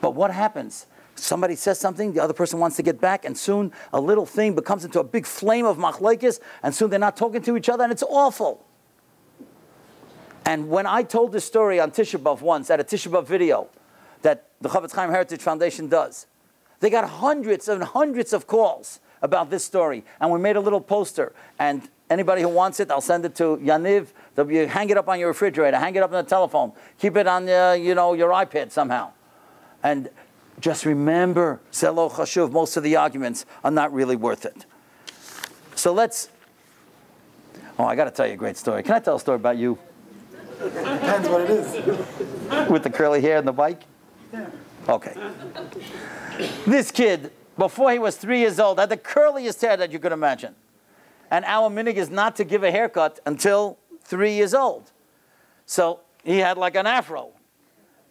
But what happens? Somebody says something, the other person wants to get back, and soon a little thing becomes into a big flame of machlokes, and soon they're not talking to each other, and it's awful. And when I told this story on Tisha B'Av once, at a Tisha B'Av video that the Chavetz Chaim Heritage Foundation does, they got hundreds and hundreds of calls about this story, and we made a little poster, and anybody who wants it, I'll send it to Yaniv. You hang it up on your refrigerator, hang it up on the telephone, keep it on your iPad somehow. And just remember, Ze lo chashuv, most of the arguments are not really worth it. So let's, I got to tell you a great story. Can I tell a story about you? Depends what it is. With the curly hair and the bike? Yeah. Okay. This kid, before he was 3 years old, had the curliest hair that you could imagine. And our minig is not to give a haircut until 3 years old. So he had like an afro.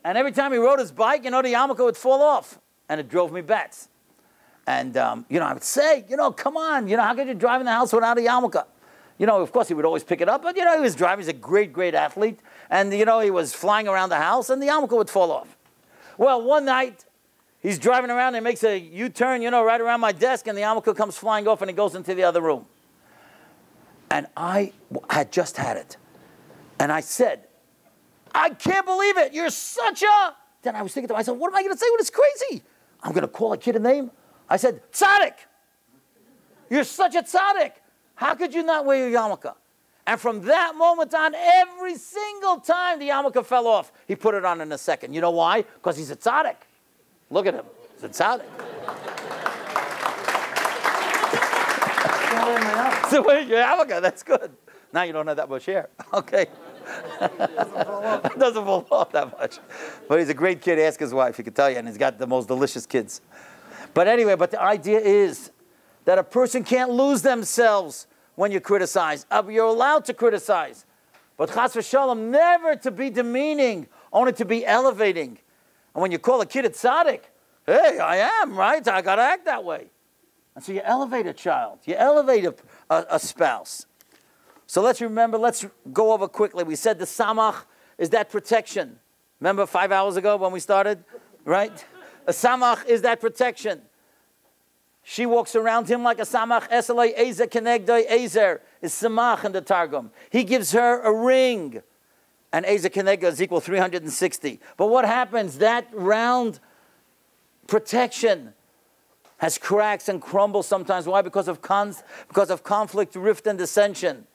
And every time he rode his bike, the yarmulke would fall off. And it drove me bats. And, I would say, come on, how could you drive in the house without a yarmulke? Of course, he would always pick it up. But, he was driving. He's a great, great athlete. And, he was flying around the house, and the yarmulke would fall off. Well, one night, he's driving around, and he makes a U-turn, right around my desk, and the yarmulke comes flying off, and it goes into the other room. And I had just had it. And I said, I can't believe it. You're such a... Then I was thinking to myself, what am I going to say when it's crazy? I'm going to call a kid a name? I said, tzaddik. You're such a tzaddik. How could you not wear your yarmulke? And from that moment on, every single time the yarmulke fell off, he put it on in a second. You know why? Because he's a tzaddik. Look at him. He's a tzaddik. So wear your yarmulke. That's good. Now you don't have that much hair. Okay. It doesn't fall off that much. But he's a great kid. Ask his wife. He can tell you. And he's got the most delicious kids. But anyway, but the idea is that a person can't lose themselves when you criticize. You're allowed to criticize. But chas v'shalom, never to be demeaning, only to be elevating. And when you call a kid a tzaddik, hey, I am, right? I got to act that way. And so you elevate a child. You elevate a spouse. So let's remember, let's go over quickly. We said the samach is that protection. Remember 5 hours ago when we started, right? A samach is that protection. She walks around him like a samach. Esalei ezer kenegdoi ezer is samach in the Targum. He gives her a ring. And ezer kenegdoi is equal 360. But what happens? That round protection has cracks and crumbles sometimes. Why? Because of conflict, rift, and dissension.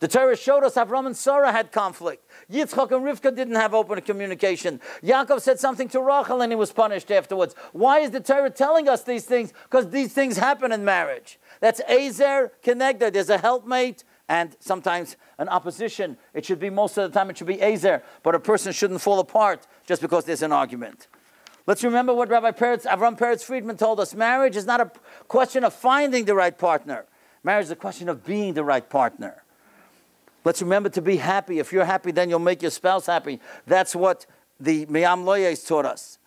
The Torah showed us Avram and Sarah had conflict. Yitzchak and Rivka didn't have open communication. Yaakov said something to Rachel and he was punished afterwards. Why is the Torah telling us these things? Because these things happen in marriage. That's Ezer Kenegda. There's a helpmate and sometimes an opposition. It should be, most of the time, it should be Ezer. But a person shouldn't fall apart just because there's an argument. Let's remember what Rabbi Peretz, Avram Peretz Friedman told us. Marriage is not a question of finding the right partner. Marriage is a question of being the right partner. Let's remember to be happy. If you're happy, then you'll make your spouse happy. That's what the Miyam Loyes taught us.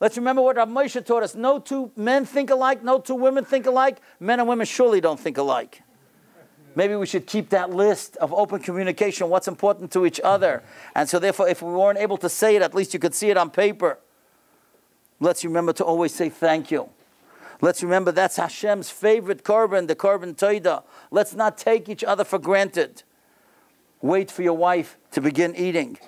Let's remember what Rav Moshe taught us. No two men think alike. No two women think alike. Men and women surely don't think alike. Maybe we should keep that list of open communication, what's important to each other. And so therefore, if we weren't able to say it, at least you could see it on paper. Let's remember to always say thank you. Let's remember that's Hashem's favorite korban, the korban toida. Let's not take each other for granted. Wait for your wife to begin eating.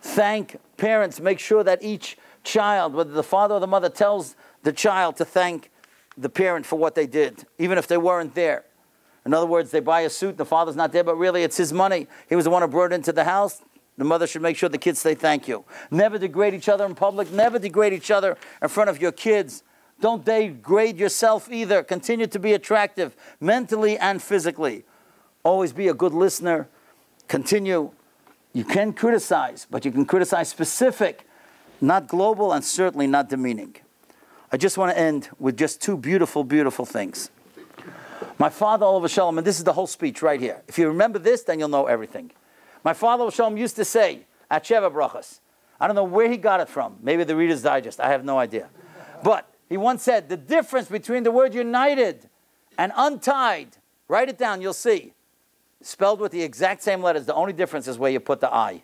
Thank parents. Make sure that each child, whether the father or the mother, tells the child to thank the parent for what they did, even if they weren't there. In other words, they buy a suit, the father's not there, but really it's his money. He was the one who brought it into the house. The mother should make sure the kids say thank you. Never degrade each other in public. Never degrade each other in front of your kids. Don't degrade yourself either. Continue to be attractive mentally and physically. Always be a good listener. Continue. You can criticize, but you can criticize specific, not global, and certainly not demeaning. I just want to end with just two beautiful, beautiful things. My father, Oliver Shalom, and this is the whole speech right here. If you remember this, then you'll know everything. My father, Oliver Shalom, used to say, at Sheva Brachas. I don't know where he got it from. Maybe the Reader's Digest. I have no idea. But he once said, the difference between the word united and untied, write it down, you'll see. Spelled with the exact same letters. The only difference is where you put the I.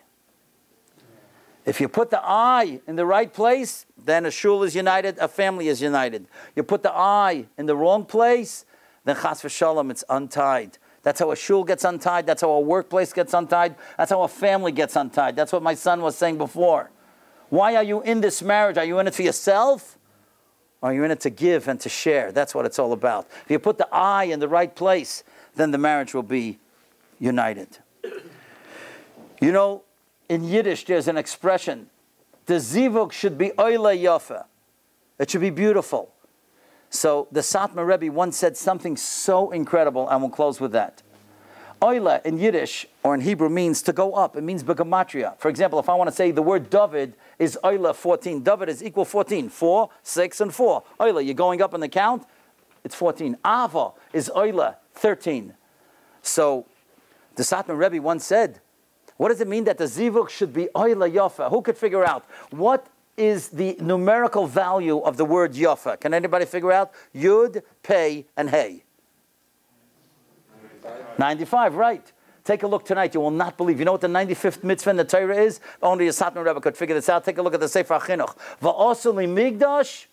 If you put the I in the right place, then a shul is united, a family is united. You put the I in the wrong place, then chas v'shalom, it's untied. That's how a shul gets untied. That's how a workplace gets untied. That's how a family gets untied. That's what my son was saying before. Why are you in this marriage? Are you in it for yourself? Or are you in it to give and to share? That's what it's all about. If you put the I in the right place, then the marriage will be united. You know, in Yiddish, there's an expression, the zivug should be oile yafa. It should be beautiful. So the Satmar Rebbe once said something so incredible, and we'll close with that. Oile in Yiddish, or in Hebrew, means to go up. It means begematria. For example, if I want to say the word David is oile 14. David is equal 14. 4, 6, and 4. Oile, you're going up in the count, it's 14. Ava is oile 13. So the Satmar Rebbe once said, what does it mean that the zivuk should be oile yafa? Who could figure out? What is the numerical value of the word yafa? Can anybody figure out? Yud, pei, and hey. 95, right. Take a look tonight. You will not believe. You know what the 95th mitzvah in the Torah is? Only a Satmar Rebbe could figure this out. Take a look at the Sefer HaChinuch. Va'asu li migdash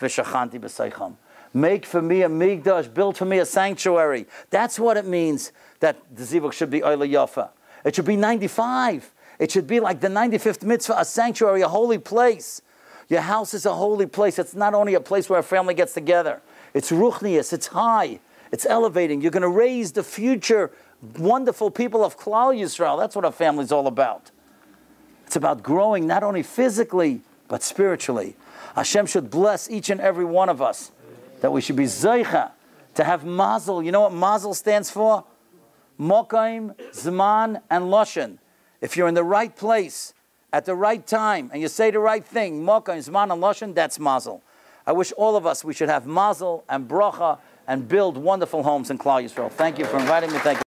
v'shachanti b'seicham. Make for me a migdash. Build for me a sanctuary. That's what it means that the zivuk should be oile yafa. It should be 95. It should be like the 95th mitzvah, a sanctuary, a holy place. Your house is a holy place. It's not only a place where a family gets together. It's ruchnius. It's high. It's elevating. You're going to raise the future wonderful people of Klal Yisrael. That's what a family's all about. It's about growing not only physically, but spiritually. Hashem should bless each and every one of us, that we should be zeicha, to have mazel. You know what mazel stands for? Mokaim, Zman, and Loshen. If you're in the right place at the right time and you say the right thing, Mokaim, Zman, and Loshen, that's mazel. I wish all of us we should have mazel and bracha and build wonderful homes in Klal Yisrael. Thank you for inviting me. Thank you.